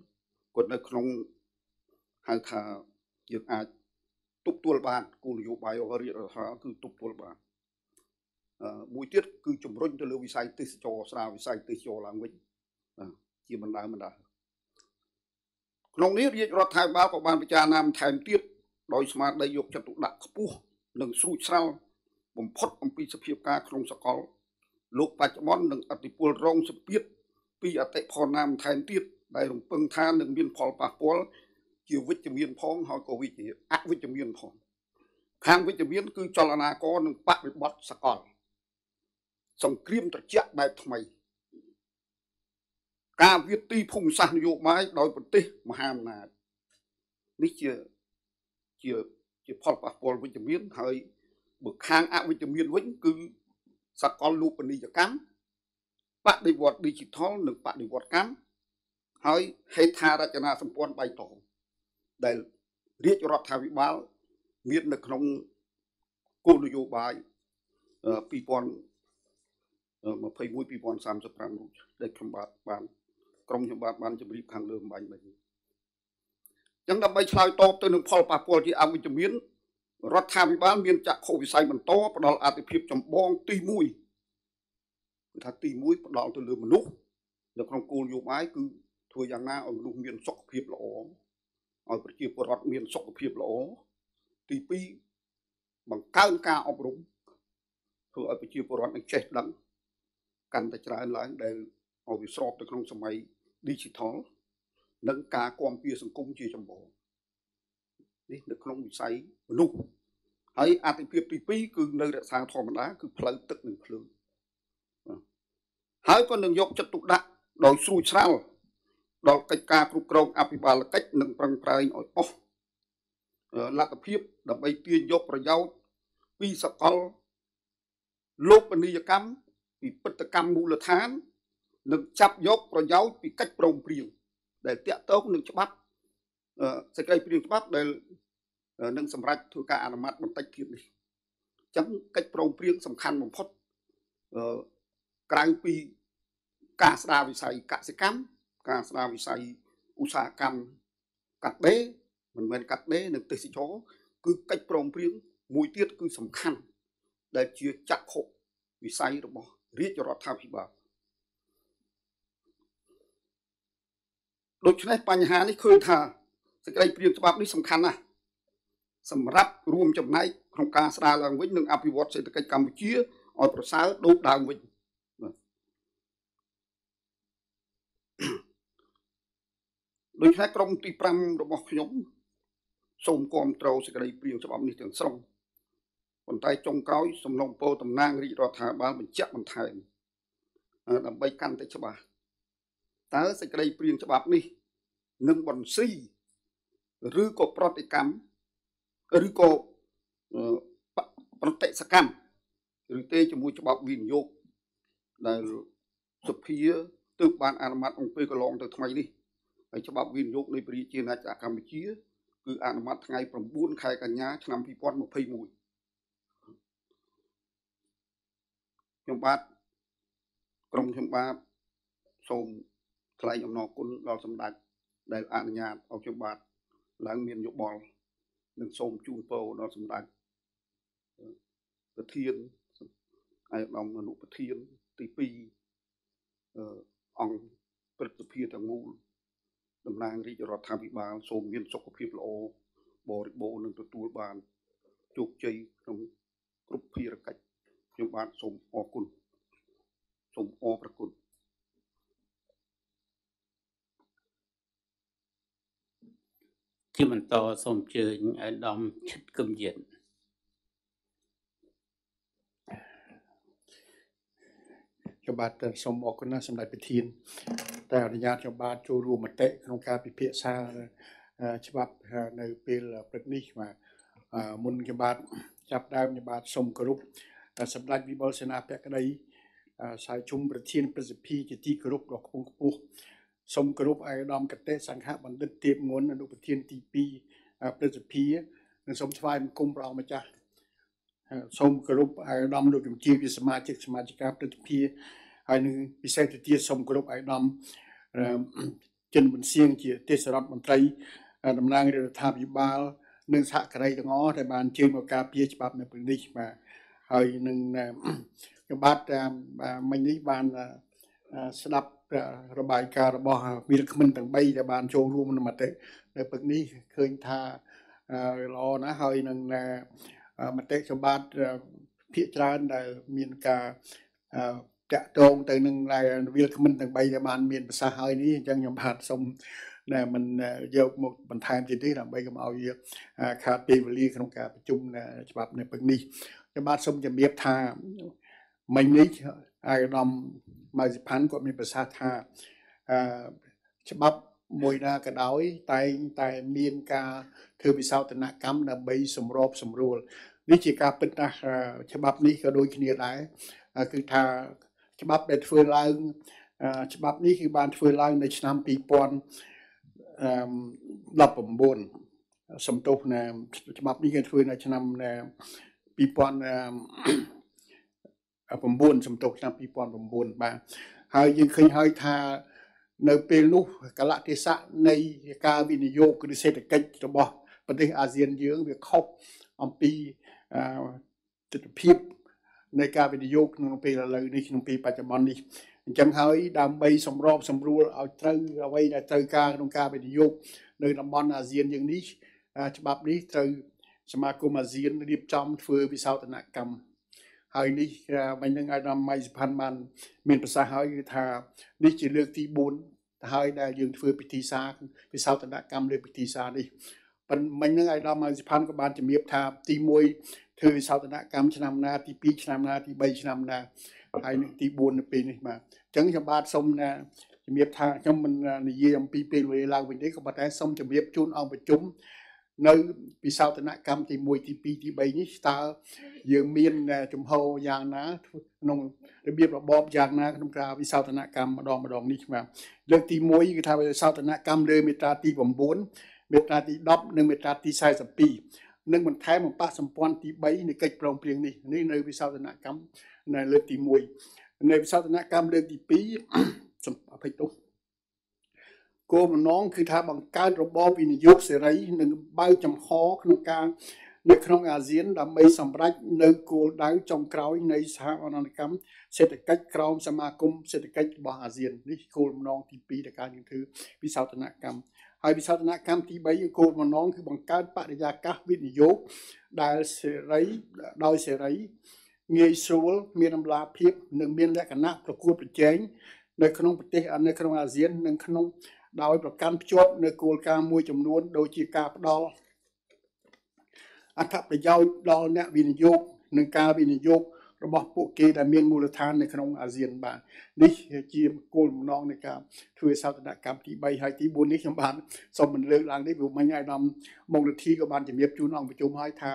còn đây không hai thà việc ai tụt tuột bàn cùng nhiều bài ở đây là cứ tụt tuột bàn buổi tiết cứ chụp rung cho lưu vi sai tê cho sao vi sai tê cho là mình chỉ mình đã long nít việc rót thai báo của ban bị cha nam thèm tiết đòi smart đại dục cho tụt đặt pu đừng sụt sao bùng phốt ông pi sập hiệp ca không sập có lục bạch món đừng ati puol rong sập tiết pi ở tại phò nam thèm tiết đại đồng bưng than đừng biên phò bạc puol chiều vết chấm yên phong họ có vị trí ác vết chấm yên phong hàng vết chấm yên cứ cho là na con bạc bị bật sạc còn sòng kìm tật chẹt đại thằng mày ca viết ti phùng sàn dụ máy đòi bật ti mà ham là nít chưa phong bạc phong vết chấm yên hơi bực hàng ác vết chấm yên vẫn cứ sạc còn lụp đi cho cám bạn đi vọt đi chỉ thó được bạn đi vọt cám hơi hay tha ra cho na sầm quan bay tổ đại riết cho thà bị báo miết được không cô nội dung bài pipon mà phải mua pipon sam cho rằng để cầm bát bàn cầm cho bát bàn cho bị khang lương bài mình chẳng đâm bay sài to từ đường phò bạc chỉ ăn với chấm miến rót thà bị báo miên chặt khẩu bị say mình to bắt đầu ăn tiếp chấm bong tì mũi bắt đầu từ lừa mình nút được không cô nội dung bài cứ thôi rằng na ở lục miên sọc phiệp lỗ ở bất kỳ một hoạt miền sọc phiệp lỗ thì pi bằng cao ca ông đúng thôi ở bất kỳ một hoạt này chết lắm cần ta trả lại để ở việc sọp được không sớm đi chỉ thó nâng cá quan pia sang cung chia trong bộ đi được không bị say lục ấy ati phiệp thì pi cứ nơi đã xa thò mình đá cứ phơi tức mình phơi hãy con đường dọc chặt tụ đạn đòi xui sao đó cách ca cục công áp bà là cách nâng bằng trái ôi ốc là tập hiếp đập bay tiên dốc rồi dâu vì sạc con lốp và ni cắm vì bất tạc cắm mù là tháng nâng chắp dốc rồi dâu vì cách bồng priêng để tiện tốt nâng chấp bắp sẽ gây priêng chấp bắp để nâng xâm rạch thua ca là mặt bằng tách thiệt đi chẳng cách bồng priêng xâm khăn bằng phốt cái vì cả xa vì xài cả sẽ cắm cả sao vì say usa cam cắt bé mình cắt bé được từ chó cứ cách prom priêng mùi tiết cứ sầm khăn để chia chặt khổ vì say được bỏ riết cho nó tham thì bảo đôi chân này pan hà này khơi thà sẽ cái priêng cho bạn đi sầm khăn à sầm ráp ruộng chậm nay không cả sao là với những apiwat sẽ được cái Campuchia ở bờ sáo đốt đào vịnh đối với công ty pram của bọc nhóm xông con trâu sẽ gây biểu cho bóng đi tưởng xong còn tay trong cáo xông lòng bô tầm nang rị đọt thả ba mình chạm bằng thầy làm bay căn tới cho bà tớ sẽ gây biểu cho bóng đi nâng bằng si rư có prot cắm rư có prot tệ xa cam rư tê cho mua cho bóng viên vô là sụp phía từ bàn án mặt ông phê có lòng từ thay đi cho bác viên dụng này bởi trên hạch Campuchia cứ án mặt ngày bằng 4 khai cả nhà cho năm phí con một phây mùi trong bác trong bác xong thay nó cũng đo xâm đạch để án nhà ở trong bác lang miền nhục bò đừng xôm chun phô nó sầm đạch bờ thiên ai lòng nụ bờ thiên tì pi ong bật tập hiền thằng ngu đầm lang đi cho tham bị bàn xôm miền sọc của phiền lộ bò bộ nâng tụt tuôi bàn chuột chơi trong group phi ra cách nhục bàn xôm o cùn xôm o ra cùn ที่มันต่อสมเจญไอ้ดอมชิดกึมเย็น Sông group ai đom cắt tết sang hạ bằng đất tiệm nguồn là đủ thiên tp pdp nên sông phai cung rau mà cha sông group ai đom được dùng chi vì magic pdp ai nên bị sai từ tia sông group ai đom chân mình xiên chỉ tết sập mình tây nằm lang để tham dự ba nên hạ cái này ngó để bàn chơi vào cà phê chụp này pdp mà ai nên cái bát mình đi bàn sập ระบายการរបស់វិលក្មិនទាំង mà dịp hắn của mình phải xa thà chấp bắp mùi ra cả đói tay miên ca thư vì sao tình nạ cắm là bấy xùm rộp xùm rùa lý chỉ ca bích ra chấp bắp ní có đôi khi này cứ thà chấp bắp để phương lăng chấp bắp ní khi bàn phương lăng để năm bí bọn lập ẩm bồn xâm tốt nè chấp bắp ní khi phương lăng năm bí bọn bầm buồn sầm tộc nam pi pon bầm buồn bà hơi nhưng khi hơi tha nơi Peru cả lạ thế xã này ca video cứ xây được kênh cho bò vấn đề ASEAN dưỡng việc học ông pi tự phép nơi ca video nông pi là lời đi nông pi Pajamon đi chẳng hơi đam bay sầm rộp sầm rùa ao trâu ao bay là trâu ca nông ca video nơi làm bon ASEAN dưỡng đi cho bạp đi trâu Samacom ASEAN điệp trong phơi vì sao tận nạc cầm Hãy subscribe cho kênh Ghiền Mì Gõ Để không bỏ lỡ những video nơi vì sao tận nãy cam thì mùi thì bay nhỉ ta giờ miên trồng hầu giang ná nông biết là bóp giang ná nông ra vì sao tận nãy cam mà đòn đi mà được thì mùi cái thao vì sao tận nãy cam đời mệt ra thì bầm bốn mệt ra thì đắp nên mệt ra thì sai sập pi nên mình thái mình bắt sầm quan thì bấy này cách lòng phiền đi nơi nơi vì sao tận nãy cam này được thì mùi nơi vì sao tận nãy cam được thì pi sầm phải tốt cô mà nón khi thà bằng cái robot vì nước sẽ lấy nâng bao chấm khó nâng ca nâng không ASEAN làm mấy sầm rách nâng cô đáy trong cào này sao anh nói cấm sẽ được cách cào xem mà cũng sẽ được cách bỏ ASEAN đi cô mà nón thì pi được cả những thứ vì sao tận nãy cấm hay vì sao tận nãy cấm thì bây giờ cô mà nón khi bằng cái bạn ra các vị nước đài sẽ lấy đôi sẽ lấy nghề sầu miền Nam La Phiệp nâng miền Đại Cà Nát và cua bị chém nâng không bị tê nâng không ASEAN nâng không ដោយប្រកាន់ភ្ជាប់នៅគោលការណ៍មួយចំនួនដូចជាការផ្ដល់អត្ថប្រយោជន៍ដល់អ្នកវិនិយោគនិងការវិនិយោគរបស់ពួកគេដែលមានមូលដ្ឋាននៅក្នុងអាស៊ានបាទនេះជាគោលបំណងនៃការធ្វើឲ្យសោតនកម្មទី 3 ហើយទី 4 នេះខ្ញុំបានសូមពន្យល់ឡើងនេះវាមិនងាយអាយដាមមកលទ្ធិក៏បានជំរាបជូនអង្គប្រជុំហើយថា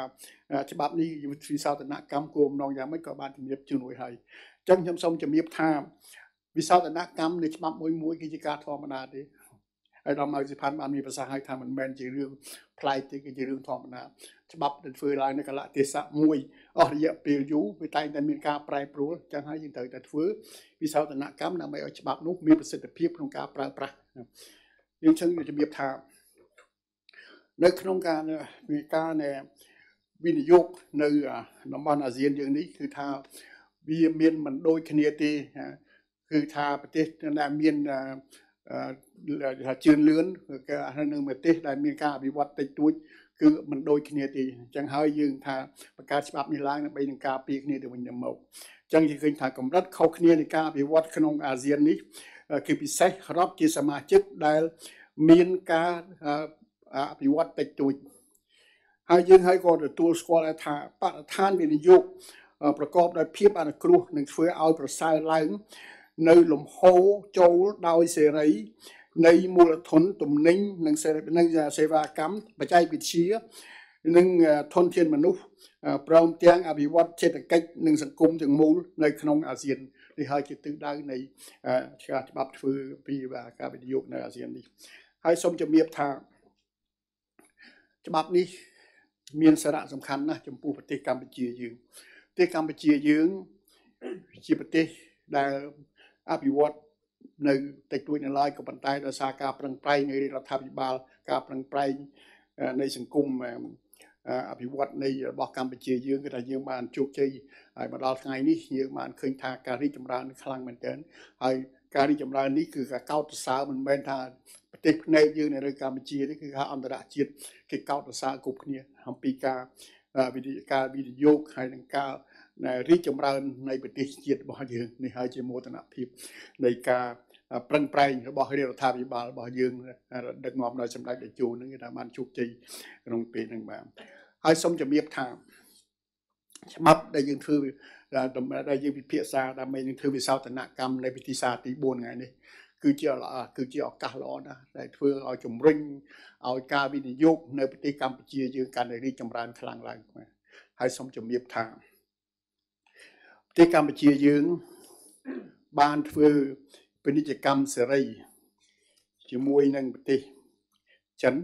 ច្បាប់នេះវិធីសោតនកម្មគោលបំណងយ៉ាងម៉េចក៏បានជំរាបជូនរួចហើយអញ្ចឹងខ្ញុំសូមជំរាបថា វិសោធនកម្មនៃច្បាប់មួយមួយគឺជាការធម្មតាទេអាយដាមឲ្យសិផានបានមានប្រសាសន៍ហើយថាមិនមែនជារឿងផ្លែទេគឺជារឿងធម្មតា ច្បាប់ដែលធ្វើឡើងនៅកាលៈទេសៈមួយអស់រយៈពេលយូរវាតែងតែមានការប្រែប្រួលចឹងហើយយើងត្រូវតែធ្វើវិសោធនកម្មដើម្បីឲ្យច្បាប់នោះមានប្រសិទ្ធភាពក្នុងការប្រើប្រាស់យើងចឹងខ្ញុំជំរាបថា Nơi không cả người ta này vì dục nơi nằm ban ASEAN như này cứ thà vì miền mình đôi khía thì cứ thàประเทศนั้นมีเจริญเลื่อนก็อันนึงประเทศได้มีการวิวัฒน์ติดตัวคือมันโดยขณะที่จังเฮยยืนทางประกาศฉบับนี้ล้างไปหนึ่งกาปีนี้แต่วันยังหมดจังที่เคยทางกำลังเข้าขณะในการวิวัฒน์ขนมอาเซียนนี้คือพิเศษรับที่สมาชิกได้มีการวิวัฒน์ติดตัวเฮยยืนเฮยก็ตัวสกอลท่าประธานวินิยุกประกอบด้วยเพียบอันครูหนึ่งเฟื่อเอาประสายหลังในลมโฮโจลดาวเสรีในมูลทนตุ่มนิ่งนั่งเสรีนั่งเสวากัมปัจจัยปิดเชื้อนั่งทนเทียนมนุษย์พร้อมเตียงอภิวัตเศรษฐกิจนั่งสังคมถึงมูลในขนมอาเซียนในหายจิตตื่นได้ในชาติบัพฟื้นปีวาการประยุกต์ในอาเซียนนี้ให้สมจะมีทางฉบับนี้มีสาระสำคัญนะจำปูปฏิกรรมเป็นเจียยืงปฏิกรรมเป็นเจียยืงจีปฏิได้อภิวัตในแต่ตัวในลายกับปันไตราชาการปรังไพรในรัฐบิบาลการปรังไพรในสังคมอภิวัตในบอกการเป็นเจียยืงกระทั่งเยอรมันจุกใจมาดาวไงนี่เยอรมันเคยทาการริจำรานคลังเหมือนเดิมการริจำรานนี้คือการเก้าตัวสาวมันเป็นทางปฏิบัติในยืนในรายการเป็นเจียนี่คือการอันตรายจิตคือเก้าตัวสาวกลุ่มนี้ทำปีการวิทยุให้หนังการในริจำรานในปฏิเจียบ่อยยืนในหายใจโมตนาพิบในการปรังไพรบ่อยเรียกว่าทาบิบาลบ่อยยืนดังงอมในสำนักเดจูนึงที่ทำมันชุกใจลงปีหนึ่งแบบหายสมจะมีทางฉบับได้ยืนถือได้ยืนพิเศษแต่ไม่ยืนถือวิสาหตนกรรมในพิธีศาสตร์ตีบุญไงนี่คือเจ้าละคือเจ้ากาล้อนะได้เพื่อเอาจมริงเอาการวินิยุกในปฏิกรรมเจียยืนการในริจำรานพลังลังหายสมจะมีทางปฏิกรรมเจียยืงบานเฟือเป็นกิจกรรมเสรีจิมวยนั่งปฏิฉัน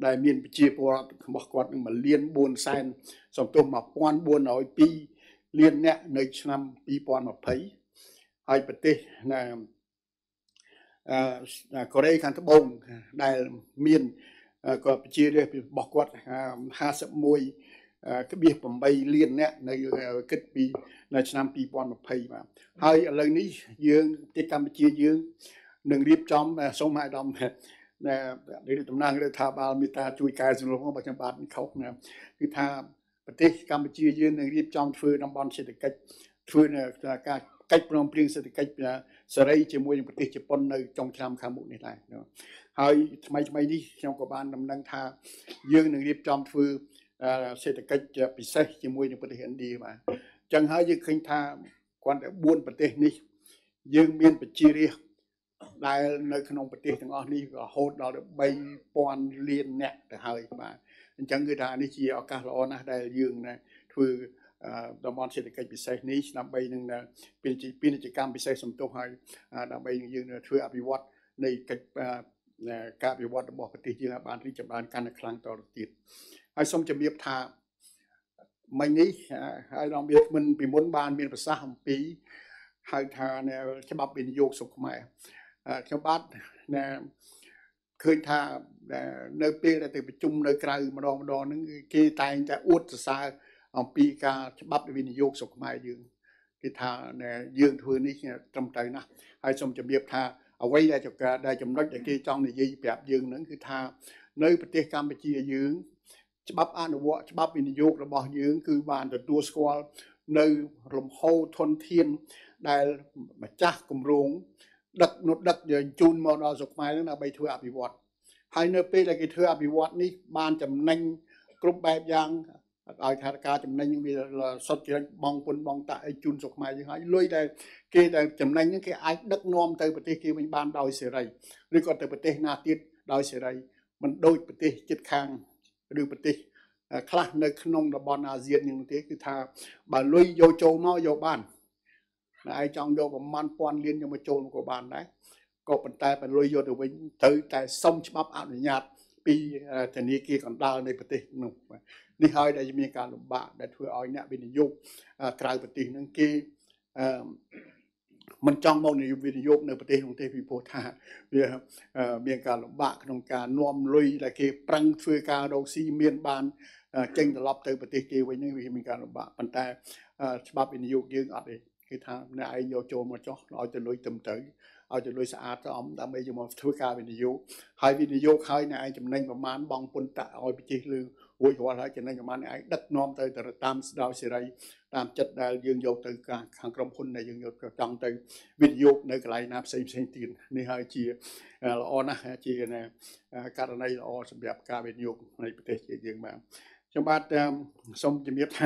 ได้เมียนปฏิปวัตบอกก่อนหนึ่งมาเลี้ยนบนแซนสองตัวมาป้อนบนเอาปีเลี้ยนเนี่ยในชั้นนำปีป้อนมาเผยไอ้ปฏิในกรณีการทบงได้เมียนก็ปฏิเรียบอกก่อน50 มวยก็เบียบผมไปเรียนเนี่ยในกึศปีในชนะปีปอนมาเพย์มาเฮ้ยอะไรนี้ยืงกิจกรรมเจียยืงหนึ่งรีบจอมสองไม้ดอมเนี่ยในตำนานเรื่องทาบาลมีตาจุยกายสุนทรภพประจำบานเขาเนี่ยคือทาปฏิกรรมเจียยืงหนึ่งรีบจอมฟื้นน้ำบอลเศรษฐกิจฟื้นการกัดปลอมเปลี่ยนเศรษฐกิจสไลด์เจมวยอย่างปฏิจจปนในจงชามขามุกนี่ได้เนาะเฮ้ยทำไมนี่ชาวกบาลดำดังทายืงหนึ่งรีบจอมฟื้นเศรษฐกิจปิเศษจมวยในประเทศดีมาจังหายังเคยทำความแต่บุญประเทศนี้ยังมีนปจีเรียได้ในขนมประเทศต่างๆนี่ก็โหดเราใบปอนเรียนเนี่ยแต่หายมาจังคือทางนี้ที่เอาการล้อนะได้ยังนะคือดมอนเศรษฐกิจปิเศษนี้นำไปหนึ่งนะเป็นกิจกรรมปิเศษสมทบให้นำไปยังนะช่วยอภิวัตในการอภิวัตบอกปฏิจิริยาบาลที่จะบานการคลังต่อติดไอ้สมจะมีทางไม่นี้ไอ้ลองเบียดมันปีม้วนบานมีภาษาของปีไอ้ทางเนี่ยฉบับเป็นโยกสุขใหม่ชาวบ้านเนี่ยเคยทางเนื้อปีแต่ไปจุ่มเนื้อกลางมารอมารอนึงกีตายจะอุดสายของปีกาฉบับเป็นโยกสุขใหม่ยืนกีตาเนี่ยยืนทัวร์นี้เนี่ยจำใจนะไอ้สมจะมีทางเอาไว้ได้จากได้จำรักจากที่จ้องในยี่แบบยืนนั้นคือทางเนื้อปฏิกรรมไปจียืนฉบับอ่านว่าฉบับวินิยุกระบอกยืงคือบานแต่ตัวสกอลในลมโฮทนเทียนได้มาจักกุมรุงดักนดดักเดินจูนมอดอสกไม้แล้วนะไปเทืออภิวัตภายในปีอะไรกี่เทืออภิวัตนี่บานจำแนงกลุ่มแบบยังอาชารการจำแนงยังมีสดยังมองปนมองตาไอจูนสกไม้ยังไงลุยได้เกี่ยได้จำแนงยังเกี่ยไอดักนอมเตยปฏิกิริยาบานดอยเสรีหรือก่อนเตยปฏินาติดดอยเสรีมันโดยปฏิจิตคางหรือปฏิคลาสในขนมระบอนอาเซียนอย่างนี้คือทาบาลุยโยโจมอโยบานไอ้จองโยบมันปอนเรียนยังมาโจมกับบานได้ก็ปันตายไปลุยโยตัวไปเตยแต่ส่งฉบับอนุญาตปีเทนิกีของดาวในปฏิหนุ่มนี่เฮ้ยได้จะมีการลำบากได้เพื่อเอาเนี่ยเป็นยุคกลายปฏิหนึ่งกี มันจ้องมองในวิทยุในประเทศของเทพีโพธาเนี่ยเมียนการลำบากของการน้อมลุยแต่เกี่ยวปรังเฟือการดอกซีเมียนบานเจงตลอดเตยประเทศเกี่ยวไว้ในวิธีการลำบากปัญหาฉบับวิทยุยื่นอัดเลยคือทางนายโยโจมาจ้องเอาจะลุยเต็มเตยเอาจะลุยสะอาดจะอมตามไปจะมาทุกการวิทยุหายวิทยุหายนายจำเนียนประมาณบางปนตะเอาไปจีลือวุ้ยว่าหลายจำเนียนประมาณนายดัดน้อมเตยแต่ตามดาวเสรีตามจัดได้ยื่นโยเตยการทางกรมพลในยื่นโยเตยจังเตยวิทยุในไกลน้ำเซมเซนตินนี่หายจีละอ่อนนะจีเนี่ยการในละอ่อนสำหรับการวิทยุในประเทศยื่นมาจังหวัดสมจิตย์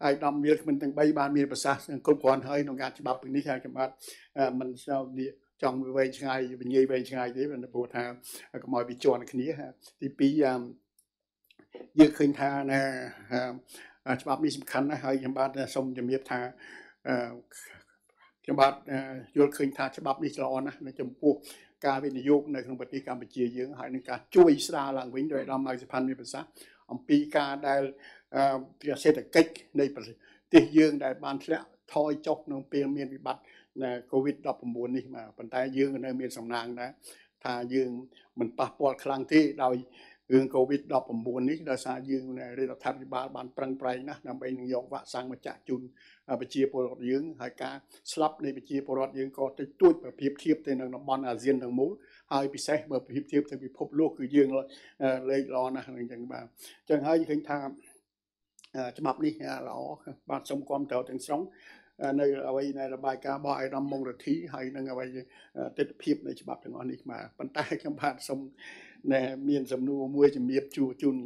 ไอ้ดำมีมันตั้งใบบานมีภาษาคงก่อนเฮ้ยน้องการฉบับนี้ใช่จังหวัดมันเศร้าดีจังเวชไงเป็นยีเวชไงที่เป็นปวดทางก็มอยปีจวนคนนี้ฮะที่ปียืดขึ้นทางนะฉบับมีสำคัญนะเฮ้ยจังหวัดสมจิตย์ทางจังหวัดยืดขึ้นทางฉบับมีร้อนนะในจำพวกการวินิยมในขนมปังการบัญชีเยอะหายในการช่วยสตาร์หลังวิ่งโดยดำลายสัมพันธ์มีภาษาអំពីការដែលសេដ្ឋកិច្ចនៃប្រទេសយើងដែលបានធ្លាក់ថយចុះក្នុងពេលមានវិបត្តិនៃ COVID-19 នេះមកប៉ុន្តែយើងនៅមានសំណាងដែរថាយើងមិនប៉ះពាល់ខ្លាំងទេដោយរឿង COVID-19 នេះដោយសារយើងរដ្ឋាភិបាលបានប្រឹងប្រែងណាស់ដើម្បីនឹងយកវ៉ាក់សាំងមកចាក់ជូនប្រជាពលរដ្ឋយើងហើយការស្លាប់នៃប្រជាពលរដ្ឋយើងក៏តិចតួចប្រៀបធៀបទៅនឹងតំបន់អាស៊ានទាំងមូលហើយពិសេសបើប្រៀបធៀបទៅពិភពលោកគឺយើងលេខល្អណាស់ហ្នឹងចឹងបាទចឹងហើយឃើញថាច្បាប់នេះល្អបាទសូមគាំទ្រទាំងស្រុងនៅអ្វីនៃរបាយការណ៍របស់អាយដាមម៉ុង ប្ញទ្ធីហើយនឹងអ្វីទិដ្ឋភាពនៃច្បាប់ទាំងអស់នេះមកប៉ុន្តែខ្ញុំបាទសូមណែមានសំណួរមួយជំរាបជូន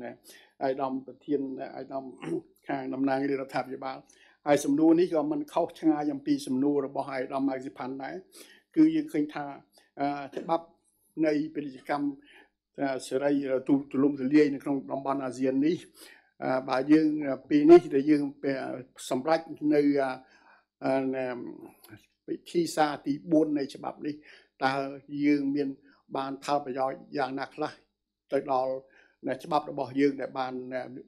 អាយដាមប្រធានអាយដាមខាងតំណាងរដ្ឋាភិបាលហើយសំណួរនេះក៏មិនខុសឆ្ងាយអំពីសំណួររបស់អាយដាមម៉ៅស៊ីផាន់ដែរគឺយើងឃើញថាច្បាប់ในเป็นกิจกรรมเสรีตุลมตุลีในครองลำบานอาเซียนนี้บางยังปีนี้แต่ยังเป็นสำหรับในที่ซาติบุญในฉบับนี้แต่ยังมีบานท้าประยอยอย่างหนักเลยตลอดในฉบับระบบยังในบาน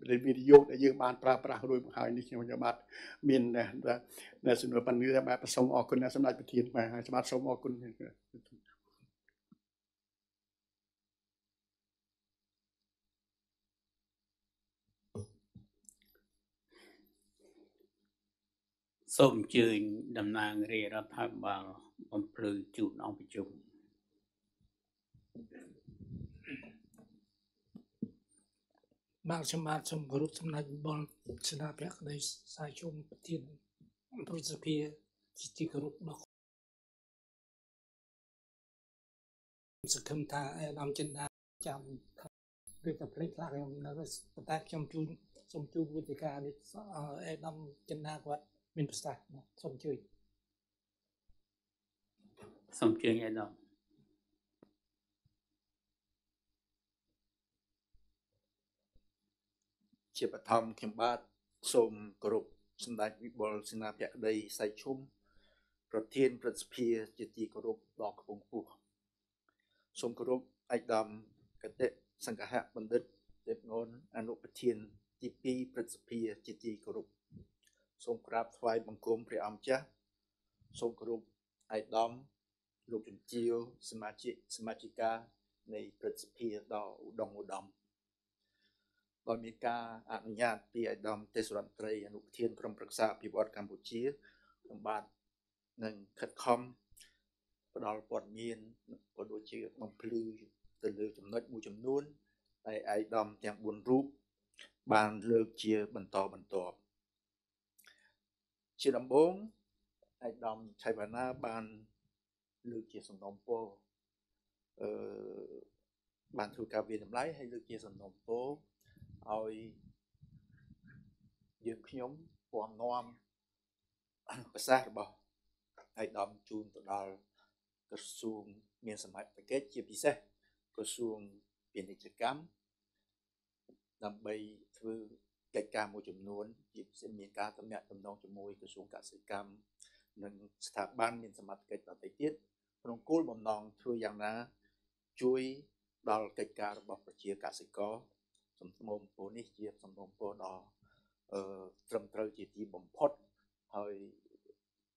ในวิทยุในยังบานปราปรารวยมหาวิทยาลัยในฉบับมีในส่วนปันนี้ในแบบผสมออกคุณในสำหรับประเทศไปในฉบับผสมออกคุณส้มจืนดำนางเรรัฐบาลอำเภอจุนองประจุมบางชมาชมกรุสำนักบอลชนะพระในสายชมปฏิญญาสเปียจิติกรุดอกสกัมตาลำเจนดาจำด้วยกับเพลงลากยมนักประทักยมจุนสมจูวิธีการในลำเจนดากวัดมินประสาทสมชื่อไงดอกเชียบธรรมเข็มบาทสมกรุบสำนักวิบลชนาพระใดใส่ชุ่มประเทศประสเพียจิตีกรุบดอกของผู้สมกรุบไอดำกเตะสังหะบันดิตเด็ดงอนอนุประเทศจีปีประสเพียจิตีกรุบสมกราบไฟบังคมพระอัมจักสมกรุบไอดอมลูกจุนเจียวสมาชิกาในประสิทธิดออุดมตอนมีการอนุญาตปีไอดอมเตสุรันตรีอนุเทียนกรมปรึกษาพิบัติกัมพูชีลำบากหนึ่งขัดคอมปลอดปอดเมียนปลอดโดยเชื่อมังพลือตะลือจำนวนมูจำนวนไอดอมแจงบุญรูปบานเลือกเชียบรรทอบันตอบเชื่อดำบงไอดอมชัยพนาบานลือเกียรติสนมโปบานถูกการเวียนทำร้ายให้ลือเกียรติสนมโปเอายืมขยมความนอมประสาทบ่ไอดอมจูนตัวดาวกระทรวงเมียนสมัยประเทศเชียพิเศษกระทรวงเปลี่ยนกิจกรรมนำไปฟื้นกิจการมูลจำนวนจิตเสมีการตำแหน่งตำนองจมูกกระทรวงเกษตรกรรมหนึ่งสถาบันมีสมัติกิจต่อไปเทียดพนมกู้บำนองช่วยอย่างนะช่วยดอลกิจการระบบประชีเกษตรกรสมมติโพนิเชียสมมติโพนอตรมตรจิตที่บ่มพดให้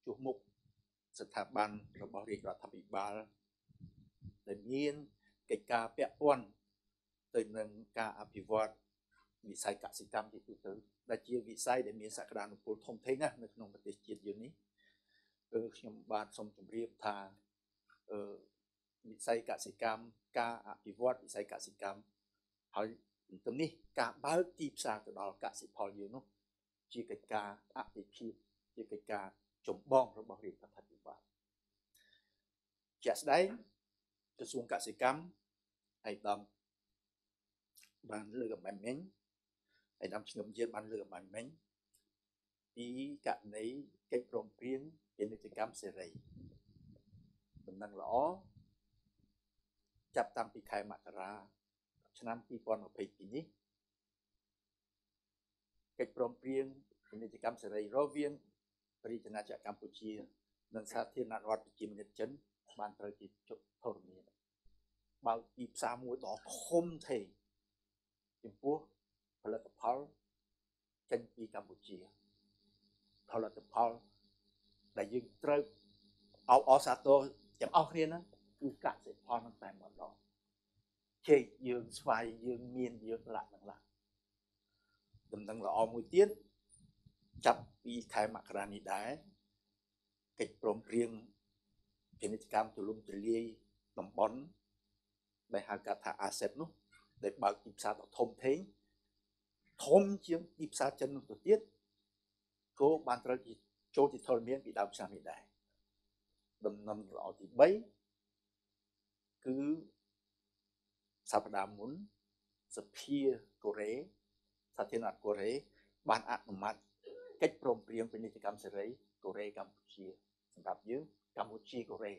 จุกมุกส thả ban rồi bảo riêng là thập bị ba tự nhiên cái ca bẹo quan từ nâng ca apivat vị sai cả sinh tam thì tự tử đã chia vị sai để miễn sạc đàn của phổ thông thế nhá nông vật địa chiết như này nhầm ban sông trầm riêng thà vị sai cả sinh tam ca apivat vị sai cả sinh tam hỏi từ ní cả ba tiếp sa từ đó cả sinh phò nhiều nó chia cái ca apivat chia cái ca chủng bong rồi bảo riêng là thập bị ba đấy cơ xuống cả sĩ cam ai đâm bàn lừa bàn mến ai đâm ngầm giết bàn lừa bàn mến ý cả đấy cái rồng riêng cái này cam sẽ rầy tầm năng lõ chập tam bị khai mạt ra cho nên khi còn ở phải kỹ nhí cái rồng riêng cái này cam sẽ rầy rô viên bây giờ là Campuchia nâng sát thiên nạn hoạt bị mình chấn bàn trời thì thổi miệng bao nhiêu xa muối đó không thể tìm phốផលិតផលចេញពីកម្ពុជាផលិតផលដែលយើងត្រូវអោអសាទរទាំងអស់គ្នាណាគឺកសិផលហ្នឹងតែម្ដងជែកយើងស្វ័យយើងមានយើងលក្ខណៈដំណឹងល្អមួយទៀតចាប់ពីខែមករានេះដែរកិច្ចព្រមព្រៀងពាណិជ្ជកម្មទូលំទូលាយតំបន់ដែលហៅកាត់ថា asset នោះដែលបើកទីផ្សារដ៏ធំធេងធំជាងទីផ្សារចិននោះទៅទៀតក៏បានត្រូវចូលជាធរមានពីដើមឆ្នាំនេះដែរដំណំល្អទី3គឺសព្ទាមុនសភាកូរ៉េសាធារណរដ្ឋកូរ៉េបានអនុម័តកិច្ចព្រមព្រៀងពាណិជ្ជកម្មសេរីកូរ៉េកម្ពុជាសម្រាប់យើងកម្ពុជាកូរ៉េ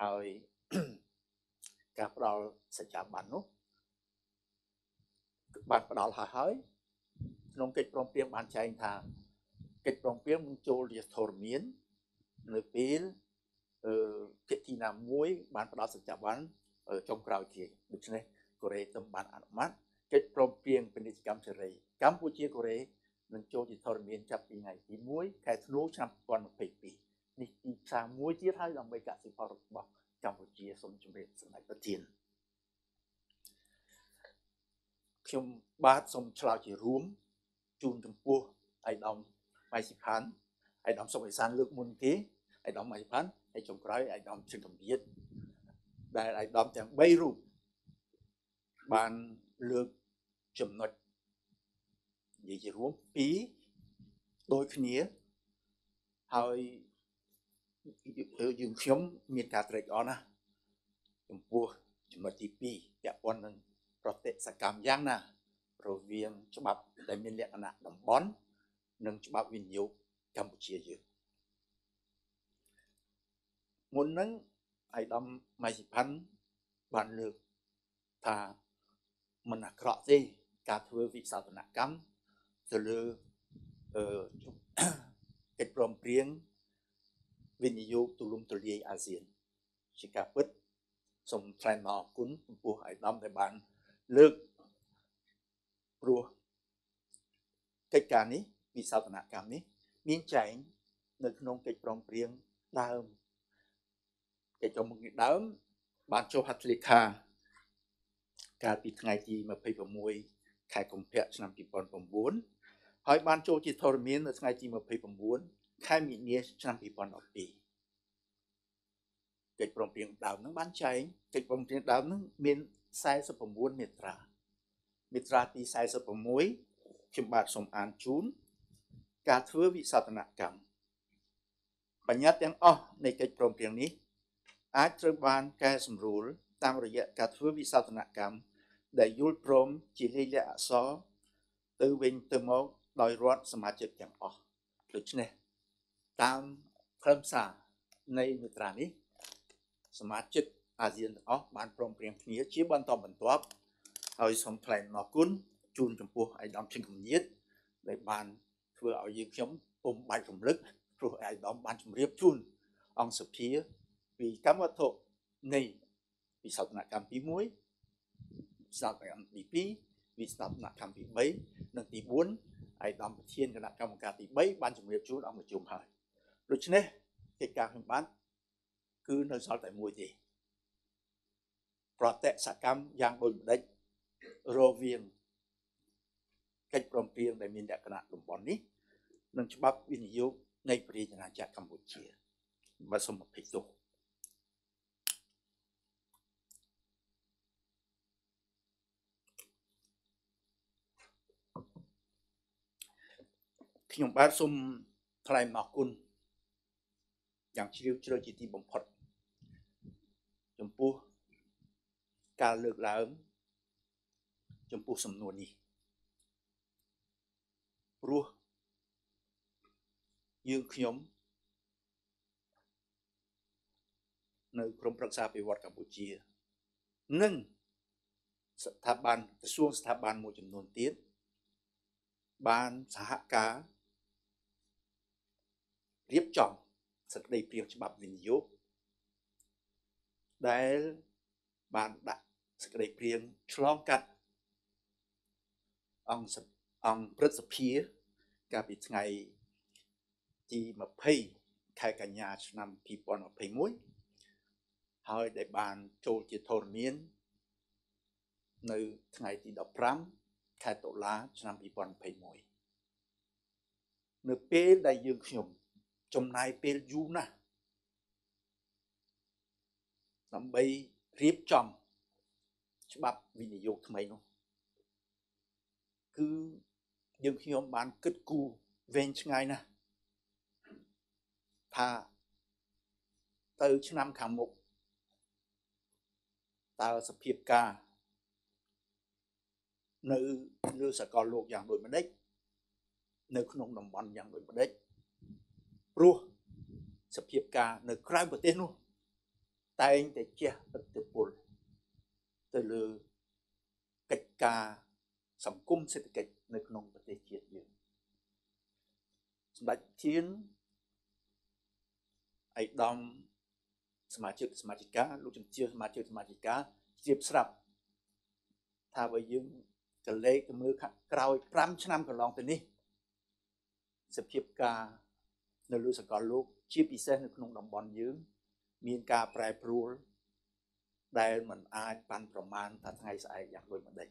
ហើយការផ្ដល់សេចក្ដីបាននោះបានផ្ដល់ហើយក្នុងកិច្ចព្រមព្រៀងបានចែងថាកិច្ចព្រមព្រៀងនឹងចូលជាធរមាននៅពេលភាគីណាមួយបានផ្ដល់សេចក្ដីបានចុងក្រោយគេដូច្នេះកូរ៉េទំបានអនុម័តកិច្ចព្រមព្រៀងពាណិជ្ជកម្មសេរីកម្ពុជាកូរ៉េនឹងចូលជាធរមានចាប់ពីថ្ងៃទី1ខែធ្នូឆ្នាំ2022នេះទីផ្សារមួយទៀតហើយដើម្បីកសិផលរបស់កម្ពុជាសូមជម្រាបសម្ដេចប្រធានខ្ញុំបាទសូមឆ្លើយជារួមជូនចំពោះអៃដាមម៉ៃស៊ីផានអៃដាមសុខអេសានលើកមុនគេអៃដាមម៉ៃស៊ីផានហើយចុងក្រោយអៃដាមជិនធំទៀតដែលអៃដាមទាំង3រូបបានលើកចំណុចនិយាយជារួមពីដូចគ្នាហើយយើងខ្ញុំមានការត្រេកអរណាស់ចំពោះចំណុចទី2ពាក់ព័ន្ធនឹងប្រតិសកម្មយ៉ាងណារវាងច្បាប់ដែលមានលក្ខណៈតំបន់និងច្បាប់វិនិយោគកម្ពុជាយើងមុននឹងអាយដាមម៉ៃស៊ីផាន់បានលើកថាមិនអាក្រក់ទេការធ្វើវិសោធនកម្មទៅលើកិច្ចព្រមព្រៀងវិនិយោគទូលំទូលាយអាស៊ានជាការពិតសូមថ្លែងអរគុណចំពោះអាយដាមដែលបានលើកព្រោះកិច្ចការនេះវិសោធនកម្មនេះមានចែងនៅក្នុងកិច្ចព្រមព្រៀងដើមកិច្ចព្រមព្រៀងដើមបានចុះហត្ថលេខាកាលពីថ្ងៃទី26ខែកុម្ភៈឆ្នាំ2009ហើយបានចូលជាធរមាននៅថ្ងៃទី29ខែមីនាឆ្នាំ2012កិច្ចព្រមព្រៀងដើមនឹងបានចែងកិច្ចព្រមព្រៀងដើមនឹងមាន49មាត្រាមាត្រាទី46ខ្ញុំបាទសូមអានជូនការធ្វើវិសោធនកម្មបញ្ញត្តិទាំងអស់នៃកិច្ចព្រមព្រៀងនេះអាចត្រូវបានកែសម្រួលតាមរយៈការធ្វើវិសោធនកម្មដែលយល់ព្រមជាលិខិតអក្សរទៅវិញទៅមកដោយរដ្ឋសមាជិកទាំងអស់ដូច្នេះតាមព្រមសារនៃមាត្រានេះសមាជិកអាស៊ានទាំងអស់បានព្រមព្រៀងគ្នាជាបន្តបន្ទាប់ហើយសូមថ្លែងអរគុណជូនចំពោះអៃដាមឈិនគំនិតដែលបានធ្វើឲ្យយើងខ្ញុំពុំបាច់រំលឹកព្រោះអៃដាមបានជម្រាបជូនអង្គសភាពីកម្មវត្ថុនៃវិសោធនកម្មទី1វិសោធនកម្មទី2វិសោធនកម្មទី3និងទី4អៃដាមប្រធានគណៈកម្មការទី3បានជម្រាបជូនអង្គប្រជុំហើយដូច្នេះ កិច្ចការសម្បត្តិគឺនៅសល់តែមួយទេប្រតិសកម្មយ៉ាងដូចម្តេចរវាងកិច្ចព្រមព្រៀងដែលមានលក្ខណៈតំបន់នេះនិងច្បាប់វិនិយោគនៃព្រះរាជាណាចក្រកម្ពុជាបាទសូមអភ័យទោសខ្ញុំបាទសូមថ្លែងអរគុណយ៉ាងជ្រាលជ្រៅជាទីបំផុតចំពោះការលើកឡើងចំពោះសំណួរនេះព្រោះយើងខ្ញុំនៅក្រុមប្រឹក្សាពិវត្តកម្ពុជានិងស្ថាប័នក្រសួងស្ថាប័នមួយចំនួនទៀតបានសហការរៀបចំសេចក្តីព្រាងច្បាប់វិនិយោគដែលបានដាក់សេចក្តីព្រាងឆ្លងកាត់អង្គព្រឹទ្ធសភាកាលពីថ្ងៃទី20ខែកញ្ញាឆ្នាំ2021ហើយដែលបានចូលជាធរមាននៅថ្ងៃទី15ខែតុលាឆ្នាំ2021នៅពេលដែលយើងខ្ញុំចំណាយពេលយូរណាស់ដើម្បីរៀបចំច្បាប់វិនិយោគថ្មីនោះគឺយើងខ្ញុំបានគិតគូរវែងឆ្ងាយណាស់ថាទៅឆ្នាំខាងមុខតើសភាពការនៅលើសកលលោកយ៉ាងដូចម្តេចនៅក្នុងតំបន់យ៉ាងដូចម្តេចព្រោះសភាពការនៅក្រៅប្រទេសនោះតែងតែជះឥទ្ធិពលទៅលើកិច្ចការសង្គមសេដ្ឋកិច្ចនៅក្នុងប្រទេសជាតិយើងសម្ដេចជាឯកឧត្តមសមាជិកសមាជិកាលោកជំទាវសមាជិកសមាជិកាជ្រាបស្រាប់ថាបើយើងកលេសទៅមើលខាងក្រោយ5ឆ្នាំកន្លងទៅនេះសភាពការនៅលើសកលលោកជាពិសេសនៅក្នុងតំបន់យើងមានការប្រែប្រួលដែលមិនអាចប៉ាន់ប្រមាណថាថ្ងៃស្អែកយ៉ាងដូចម្តេច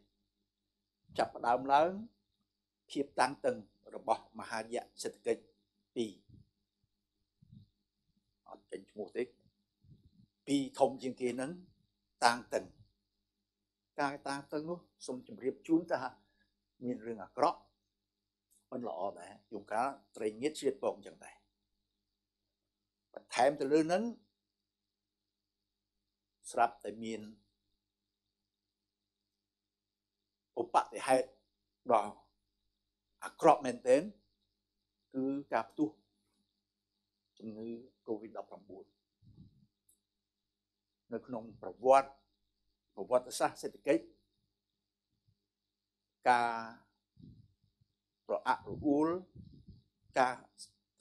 ចាប់ផ្ដើមឡើងភាពតានតឹងរបស់មហាយៈសេដ្ឋកិច្ច2អត់ចេញឈ្មោះទេ2ធំជាងគេហ្នឹងតានតឹងការតានតឹងនោះសូមជម្រាបជូនថាមានរឿងអាក្រក់ប៉ុន្តែល្អដែរជួនកាលត្រីងៀតជ្រៀតពងចឹងដែរបន្ថែមទៅលើហ្នឹងស្រាប់តែមានឧបតិហេតុដល់អាក្រក់មែនទែនគឺការផ្ទុះជំងឺ COVID-19 នៅក្នុងប្រវត្តិសាស្ត្រសេដ្ឋកិច្ចការប្រអាក់រអួលការ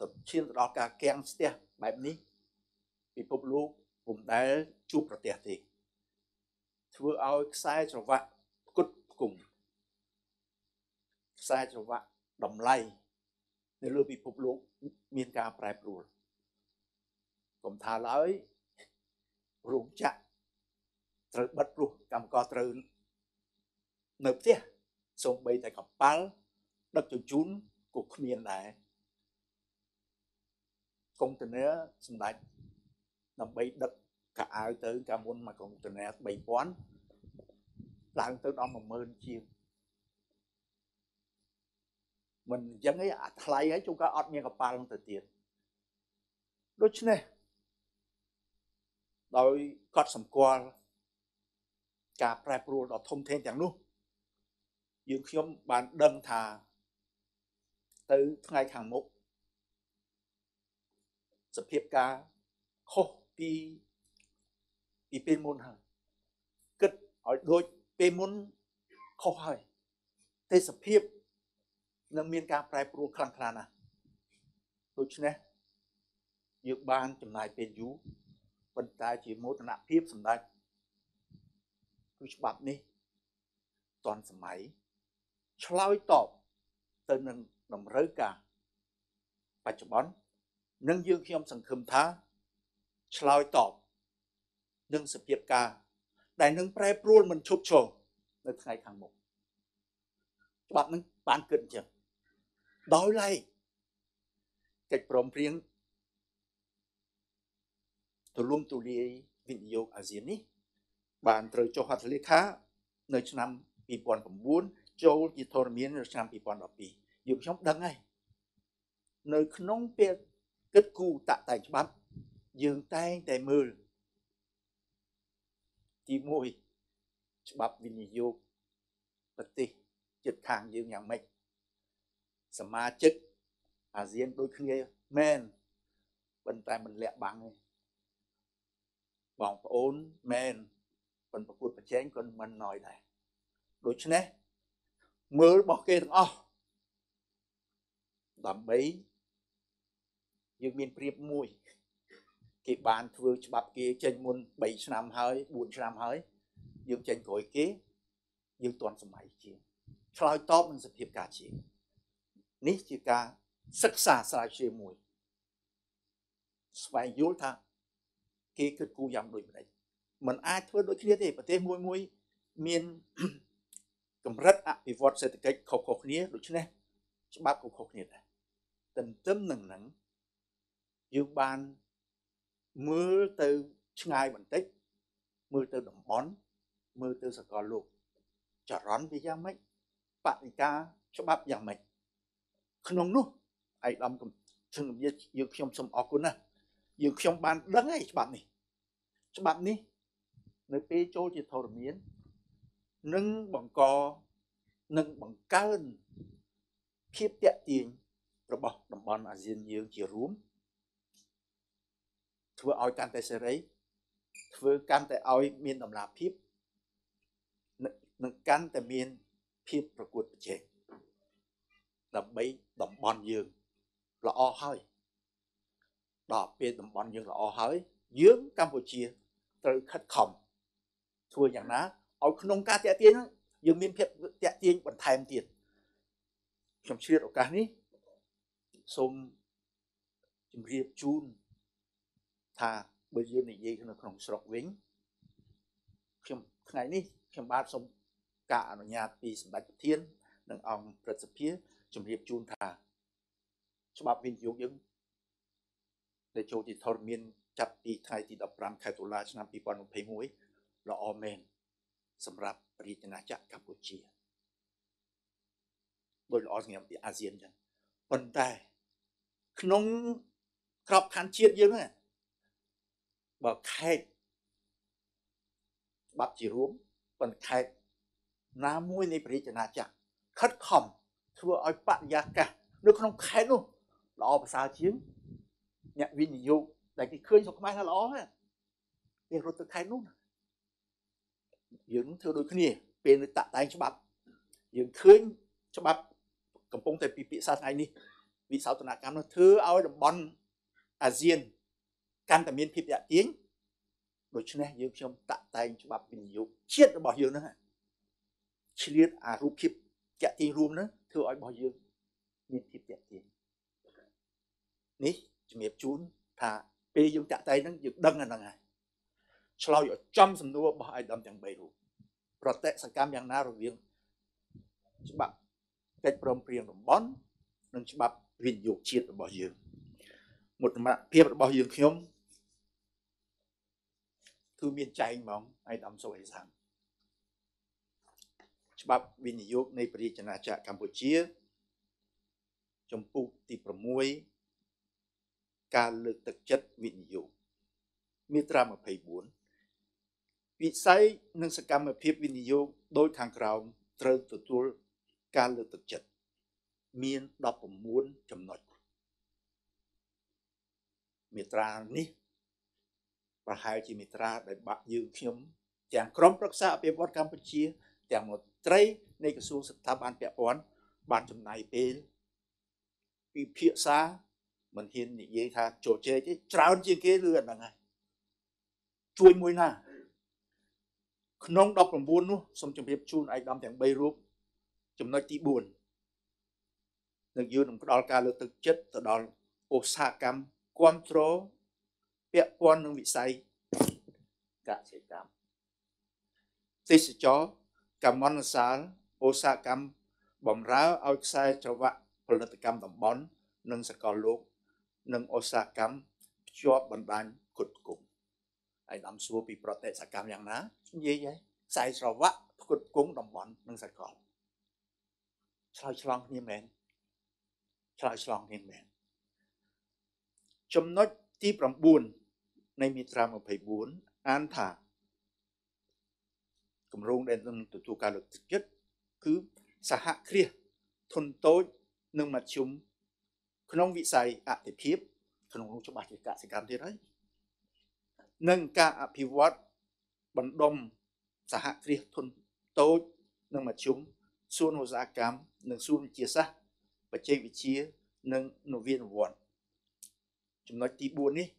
ទៅឈានទៅដល់ការកាំងស្ទះបែបនេះពិភពលោកពុំដែលជួបប្រទះទេធ្វើឲ្យខ្សែច្រវាក់ផ្គត់ផ្គង់ខ្សែច្រវាក់តម្លៃនៅលើពិភពលោកមានការប្រែប្រួលកុំថាឡើយរោងចក្រត្រូវបិទព្រោះកម្មករត្រូវនៅផ្ទះសូម្បីតែកប៉ាល់ដឹកជញ្ជូនក៏គ្មានដែរកុងតឺន័រសម្ដេចដើម្បីដឹកកៅអៅទៅកាលមុនមកកុងតឺន័រ 3,000 ឡើងទៅដល់ 10,000 ជាងមិនអញ្ចឹងឯងអាថ្លៃហើយជួនកាលអត់មានកប៉ាល់ទៅទៀតដូច្នេះដោយកត់សម្គាល់ការប្រែប្រួលដ៏ធំធេងទាំងនោះយើងខ្ញុំបានដឹងថាទៅថ្ងៃខាងមុខសភាពការខុសពីពេលមុនហើយគិតឲ្យដូចពេលមុនខុសហើយទេសភាពនឹងមានការប្រែប្រួលខ្លាំងខ្លាណាស់ដូច្នេះយើងបានចំណាយពេលយូរប៉ុន្តែជាមោទនភាពសម្ដេចគឺច្បាប់នេះទាន់សម័យឆ្លើយតបទៅនឹងតម្រូវការបច្ចុប្បន្ន nâng dương khi ông sẵn khâm thá Shloi tọp nâng sập diệp ca đại nâng pre pruol mình chụp chồ nơi ngày tháng một bạn nâng bán cận chừng đói lây cách prom riêng thủ lùm tù lì vịnh dâu ASEAN ní bạn trời cho hạt lê khá nơi năm 2009 châu di thôn miền nơi năm 2012 dùng trong đăng ngay nơi nông biệt kết cù tạ tài cho bạn dương tay tài mưa chỉ môi bạp vinh dục bất tì chật kháng dương nhàng mệnh sả ma chất ASEAN đôi khi nghe men bên tay mình lẹ bằng bọn ôn men còn bà cuộc bà chén còn mình nói này đối chứ nè mơ bỏ kê thằng ơ đảm bấy dương miền priếp mùi khi bàn thưa cho bạp kia trên môn 7 năm hơi 4 năm hơi dương trên cối kia dương toàn sầm mày kia soi top mình sẽ hiệp cả chị ní chị ca sắc xa xa chia mùi xoay dối thang kia kết cú dòng đuổi mình mình ai thưa đối kia thì bà tế mùi mùi miền cầm rất ạ vì vọt sẽ cái khóc khóc nia đối chứ nè chứ bác khóc khóc nia tình tâm nặng nặng dương ban mưa từ ngày bằng tích mưa từ đồng bón mưa từ sạc gò lục chả rón với gia mệnh bạn ca cho bác gia mệnh không nông nụ ai làm cùng thường dương không xong ọc quân à dương không ban đấng ấy cho bạn này nơi bê chô chỉ thầu đồng miến nâng bằng co nâng bằng cơn khiếp tiện tiền rồi bỏ đồng bón ASEAN dương chỉ rúm thưa oi can tại xe rấy thưa can tại oi miền đồng lạp hiếp nâng can tại miền hiếp rồi cuộc trẻ đầm bấy đầm bòn dương là o hơi đỏ bên đầm bòn dương là o hơi dưỡng Campuchia từ khất khổng thưa nhàng ná oi nông ca tệ tiên dương miền hiếp tệ tiên còn thèm tiền trong chuyện của cá ní xôm riêng chun thà bây giờ này dây nó không sọc vĩnh trong ngày ní trong ba sông cả nó nhạt vì sầm bạch thiên đằng ông rất sập phía trong hiệp chun thà cho bà viên dũng dũng để cho thì thọ miên chặt đi thay thì đập ram khai tu la cho năm 2021 là omen សម្រាប់រាជអាណាចក្រកម្ពុជាដោយអស់ញ៉ាំពីអាស៊ានចឹងប៉ុន្តែក្នុងក្របខ័ណ្ឌជាតិយើងហ្នឹង bà khai bạp chỉ rúm còn khai ná muối này phải cho ná chặt khất khom thưa ơi bạn già cả nó không khai luôn lọ và sao chiến nhạc viên nhiều đại cái khơi sọc mai nó lọ á để rồi tôi khai luôn dưỡng thưa đôi khi nè bên tạ tay cho bạp dưỡng khơi cho bạp cầm bông tay bị sát này đi vì sao tôi nã cam nó thưa ơi đồng bón ASEAN căn tầm miên phép dạ tiếng đối chứ nè dương trong tạ tay cho bạp bình dục chết nó bỏ dương nữa chỉ liệt à rụp khiếp dạ tiếng rùm nữa thưa ôi bỏ dương miên phép dạ tiếng ní chùm hiệp chún thà bê dương tạ tay nó dương đâng là nâng này sau đó dõi trăm xâm nua bỏ ai đâm chẳng bày rùm rồi tệ sẵn cam chẳng ná rồi viên chứ bạp cách bồm riêng đồng bón nâng chứ bạp bình dục chết nó bỏ dương một mạng phép bỏ dương khiếm thư miên cháy mong ai đắm sâu ấy rằng cho bác bình dục này bởi chân á chạc Campuchia trong phút tì bởi mùi ca lực thực chất bình dục miết ra mà phải bốn vị xây nâng sạc cam ở phép bình dục đôi thang rào trơn tù tùl ca lực thực chất miên đọc bởi muốn chầm nọt mít ra ní và hai chị mít ra để bạn dương khiếm chẳng khổng rắc xa bếp vọt Campuchia chẳng một trái này cái xuống sắp tháp ăn bẹp bón bạn chùm này bên vì phía xa mình hiên những gì thà trổ chê chứ trao ơn chiên kế lươn là ngay chui mùi nà nông đọc bằng buôn luôn xong chùm hiếp chun anh đâm thẳng bay rút chùm nói tí buồn đừng dương đừng có đo ca lực thực chất đó Osaka control việc quan nông vị say cả chế cam thế sự cho cam món sá ô sa cam bỏng ráo ao sai cho vạ politic cam tầm bón nâng sạc lục nâng ô sa cam cho bản bàn cột cùng ai làm số bị prote sạc cam như ná như vậy sai cho vạ cột cùng tầm bón nâng sạc cỏ sai chọn như men sai chọn như men chấm nốt tiếp làm buồn này mi tra mà phải buồn an thả cùng rong đen từng tụ tụ cả lực thực chất cứ xã hạ kia thôn tối nâng mặt chúng không vị say ạ thể khiếp không cho bài cả sẽ cảm thế đấy nâng ca ạ phi vật bận đông xã hạ kia thôn tối nâng mặt chúng xuân hồ gia cám nâng xuân chia xa và chơi vị chia nâng nội viên vòn chúng nói tí buồn đi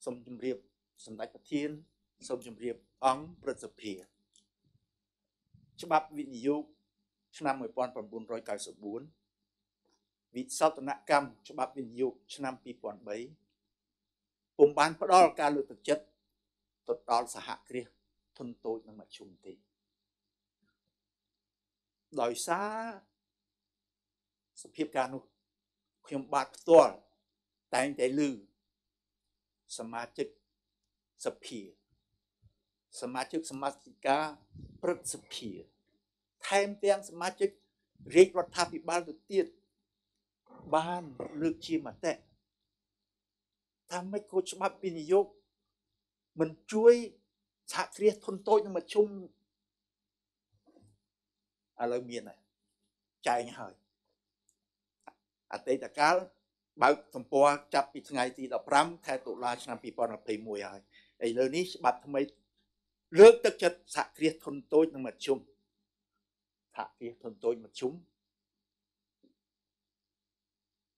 xong chùm riêng xong đại thiên xong chùm riêng ống bật dập phía cho bác vị dụ cho năm 1994 vị sau tổn nạ cam cho bác vị dụ cho năm 2007 bồn bán có đó là ca lưu thực chất tốt đó là xã hạ kia thôn tối nâng mặt chung thì đòi xa sắp hiếp ca nụ khi ông bác tổn tánh tế lưu Samajik Sapir Prut Sapir Time Tiang Samajik Rick Rotapi Bal được tiết Ban Lược Chi Mà Tệ Tham mấy cô chú bác bình dục mình chuối Sạc riêng thôn tôi nhưng mà chung à lời miền này chạy anh hỏi à tế ta cá bảo thông qua chập bị ngày thì đọc rắm theo tụ la năm 2021 rồi ấy lơ ní bật thầm mấy rước tất chất sạc kia thôn tối nhưng mà chung thạc kia thôn tối mà chung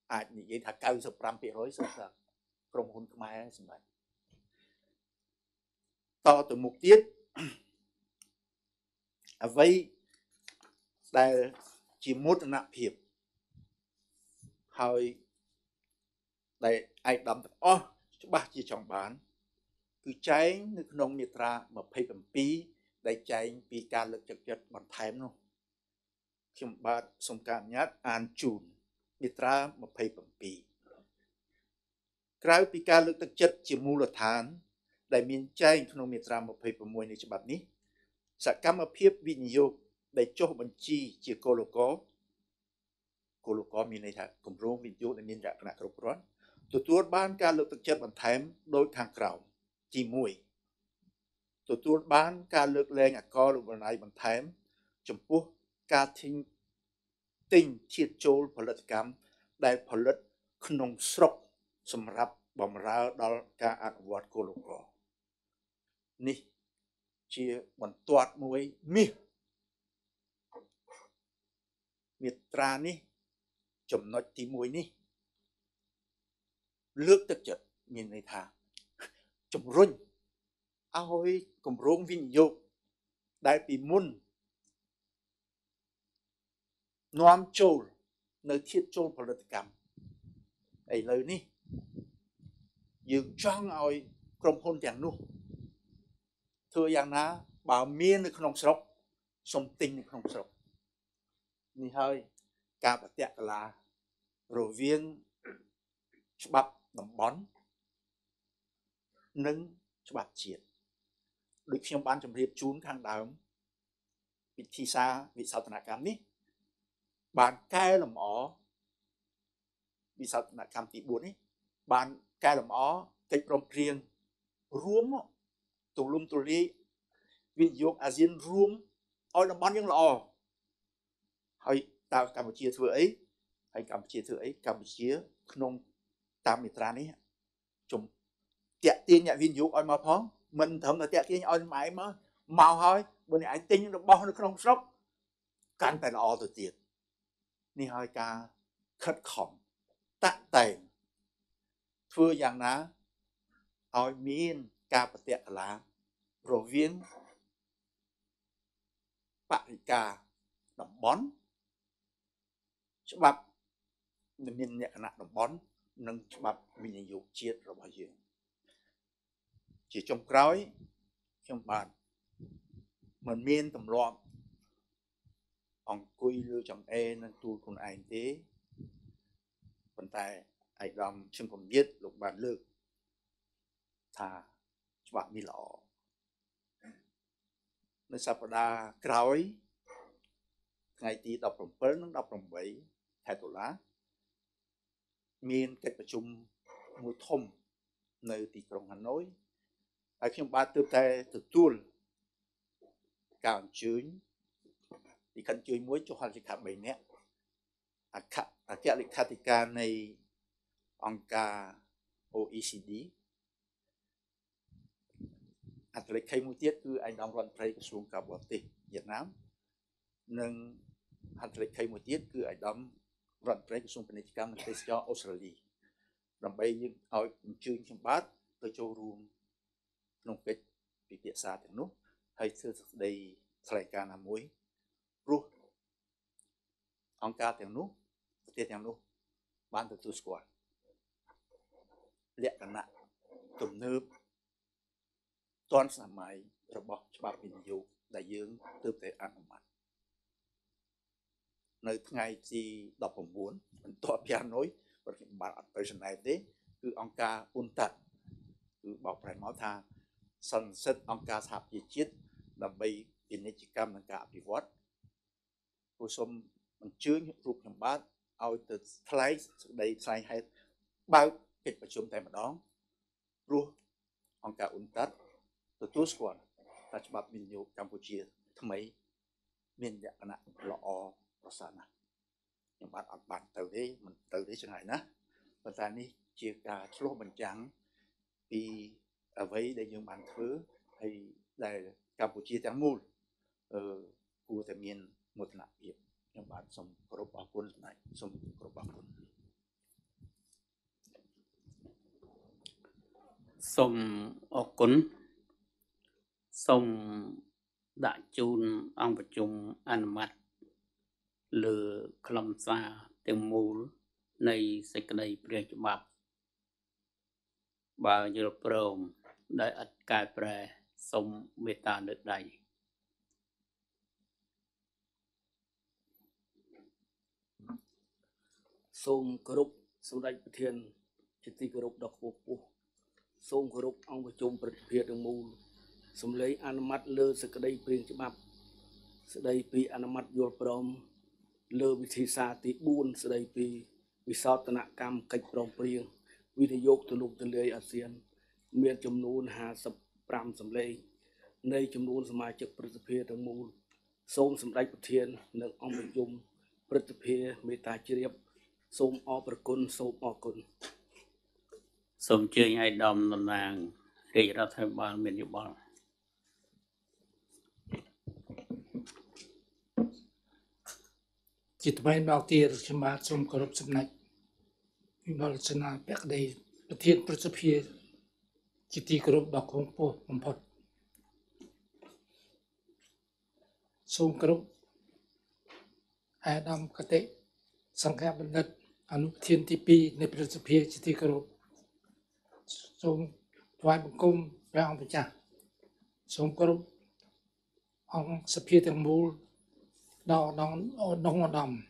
à như vậy thạc cao sập rắm bị rối sập sạc trong hôn cơ mai sẵn này to từ mục tiết à vậy đây chỉ mốt nạp hiệp hồi đây ai đâm ó chứ ba chỉ chọn bán cứ cháy nước nông miệt ra mà phê bẩm pí đây cháy vì ca lực chật chật bằng thèm luôn khi ba sông cạn nhát an chùn miệt ra mà phê bẩm pí cái vì ca lực chật chật chỉ mua là thán đây miền cháy nông miệt ra mà phê bẩm môi này cho bạn ní xã cam ở phía vịnh yêu đây cho bằng chi chỉ cô lô có miền này thà cùng rong vịnh yêu đây miền rạc nạc rục rón tụi ban ca lực thực chất bằng thém đối thang cầu chỉ mùi tụi ban ca lực lên à co được bằng này bằng thém chấm phu ca thinh tinh thiệt chôn phật lực cam đại phật lực khung sọc sầm rập bầm ráo đo ca ăn vặt cô lục cỏ ní chia bằng toát mùi miệt tra ní chấm nói tí mùi ní lướt tất chật miền này thà chấm run ôi cùng rốn vinh dục đại bị môn noam chôl nơi thiết chôl phật lực cam ấy lời ní dường chọn ôi trong hôn chẳng nu thưa rằng ná bảo miên nơi không sọc sông tinh nơi không sọc ní hơi ca bạc tẹt là rồi viên bắp nằm bón nâng cho bạc triệt được khi ông ban chấm riệp chún thang đám vị thi xa vị sao tận hạ cam ní bàn cai làm ó vị sao tận hạ cam tỷ buồn ní bàn cai làm ó kịch rồng riêng ruộng tù lum tù li vị dục ASEAN ruộng ôi nằm bón những lọ hay tao Campuchia thừa ấy hay Campuchia không tam miệt ra ní chụm tẹt tiền nhà viên dụ oi mà phóng mình thầm là tẹt tiền oi mãi mà màu hơi bên này anh tin nó bao nó không sốc cắn tại lo từ tiền ní hơi ca khất khổng tắt tiền thưa rằng ná oi miên ca bật tẹt lá rồi viên bạc ca đầm bón cho bạc mình nhận nặng đầm bón nâng bạp mình dục chết rồi bao nhiêu chỉ trong cõi trong bàn mình miên tầm loạn ông quy lưu trong e nên tu cùng anh thế vận tài ai làm chân còn biết lục bàn lược thà bạp mi lọ nên sắp đa cõi ngày tí đọc đồng bớt nó đọc đồng bấy thay tổ lá miền kết bạch chung mùa thông nơi tỷ trọng Hà Nội ở khi ông ba tư tay tự tuôn càng chuyến thì khăn chơi muối cho hoàn dịch hạ bầy nét ở kia lịch khá ca này ông ca OECD ở lịch khai mùi tiết cứ anh đang đoàn thay xuống cả bộ tỉnh Việt Nam nâng hạt lịch khai mùi tiết cứ anh đang rộng trái của xung quanh này cam tới cho Australia làm bây những ở chương trình bát tôi cho room nông kết bị địa xa thì nút hay thưa đây thay ca là muối ruột ông ca thì nút tiết theo nút ban từ squat lẹ cả nặng tùm nướp toàn là máy rồi bỏ cho bà mình dù đại dương tư thế ăn mặt nơi ngày thì đọc phòng muốn mình tỏa piano và bạn ở person này thế cứ ông ca un tật cứ bảo phải máu tha sân sân ông ca thạp gì chết làm bây tiền này chỉ cam là cả bị vót cô xôm mình chứa những rụp nhầm bát ao từ slide đây slide hay bao kịch và chôm tay mà đón ruột ông ca un tật từ tuốt còn ta cho bạn mình nhiều Campuchia thằng mấy miền dạng nặng lọ nhưng bạn ở bạn từ thế mình từ thế chẳng hạn á và ta đi chia cả số mình trắng đi ở với để những bạn thứ hay là Campuchia đang mua của tại miền một nạp hiệp nhưng bạn xong group bảo quân này xong group bảo quân xong ở quân xong đại chun ông và chung ăn mặt lừa khom xa tiếng mùi này sẽ cây bia cho bạp bà dựa prom đại ất cài bè sông bê ta được đầy sông group sông đại thiên chỉ ti group đọc bộ sông group ông và chung bật bia đường mùi sông lấy ăn mắt lừa sẽ cây bia cho bạp sẽ đây bia ăn mắt dựa prom lơ vị thị xã tí buôn sẽ đầy vì vì sao tận cam cách rộng riêng vì thế dục từ lục từ lưới ASEAN miền chấm nôn hà sập pram sầm lây nơi chấm nôn sầm mai trực prithiphe thằng mù sôm sầm đáy thiên nâng ông bình dung prithiphe mê tài chi điệp sôm o prakun sôm o kun sôm chơi ai đom nằm nàng để ra thay ban miền Nhật Bản chỉ thấy bao tiền xem bát xong có lúc xem này vì bao lần xem này bác đây bát tiền bớt xem kia chỉ thấy có lúc đọc không phù không phật xong có lúc ai đam cái tệ sang cái bên đất anh thiên ti pi này bớt xem kia chỉ thấy có lúc xong thoái bằng cung ra ông phải trả xong có lúc ông xem kia thằng mù đong đong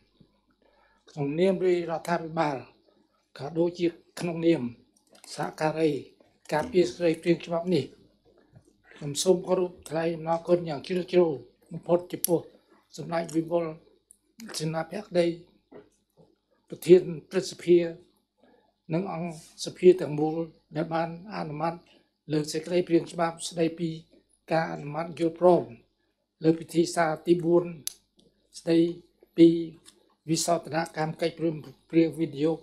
trong niềm đi ra tham ba cả đôi chiếc trong niềm xã cà rây cà phê rây riêng cho bác nỉ làm xôm có lúc thay nó còn nhàng chilo chilo một phút chụp phút xong lại vì bol xin là phép đây bậc thiên bậc sapphire nâng ông sapphire tầng mù đã ban an mặn lượt sẽ cây riêng cho bác sẽ đây pi ca an mặn vô prom lượt thi sa ti buôn đây pi vì sao ta cam cây prem video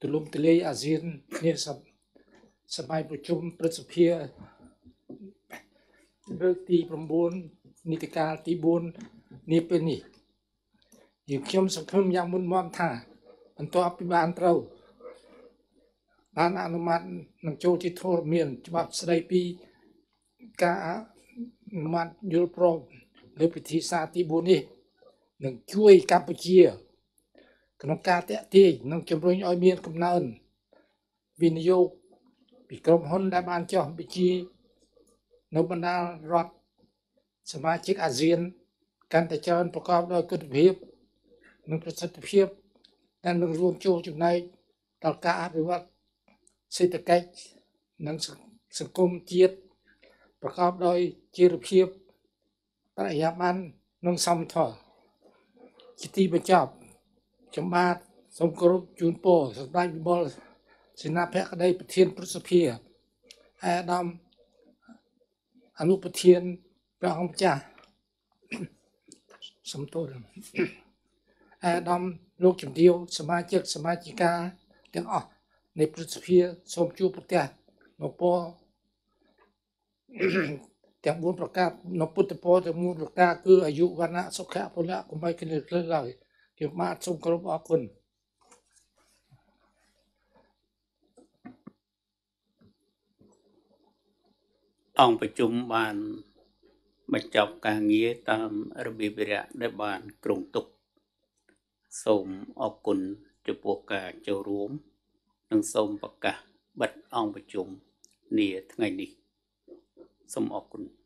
từ lùm từ lê ASEAN nên sắp mai bổ chung prithiphe bước ti prom buôn nitika ti buôn nipeni nhiều khiêm sắp khiêm yang muốn mòn thả anh to áp ban trâu ban anuman nông châu chỉ thô miền cho bác đây pi cả anuman europrom lê thi sa ti buôn đi nâng chui Campuchia, nông ca tẹt tì, nông chấm roi miên cầm nơn, Vinh dụ bị công hôn đã ban cho bị chi nông bản đa rọt sớm mà chiếc ASEAN càng tài cho anh bà con đôi cơ thực hiếp nâng cơ thực hiếp đang nâng ruộng chô chụp này đọc cả với vật xây tờ cách nâng sừng cung chiếc bà con đôi chia thực hiếp bà đại giám ăn nâng xong thở chỉ ti bà chọc chấm ba xong cơ rốt chún bồ xong đai bì bò xin nạp hẹn ở đây bà thiên bà sập hiếp ai đâm anh lúc bà thiên bà không chả sống tốt ai đâm lúc chấm điêu sớm mà chiếc ca tiếng ọ này bà sập hiếp xong chú bà tẹt nó bò tiếng buôn bà ca nó bút tà bò tiếng buôn bà ca cứ ở dụ văn ạ sốc khẽ bó lạ của mấy cái lực lên lời kiểu mát xong cơ rốt bó quần ông phải chung bàn bạch chọc cả nghĩa tam rubibira để bàn trùng tục xôm ốc cún chụp buộc cả châu ruộng nâng xôm bạc cả bật ông phải chung nề ngày đi xôm ốc cún.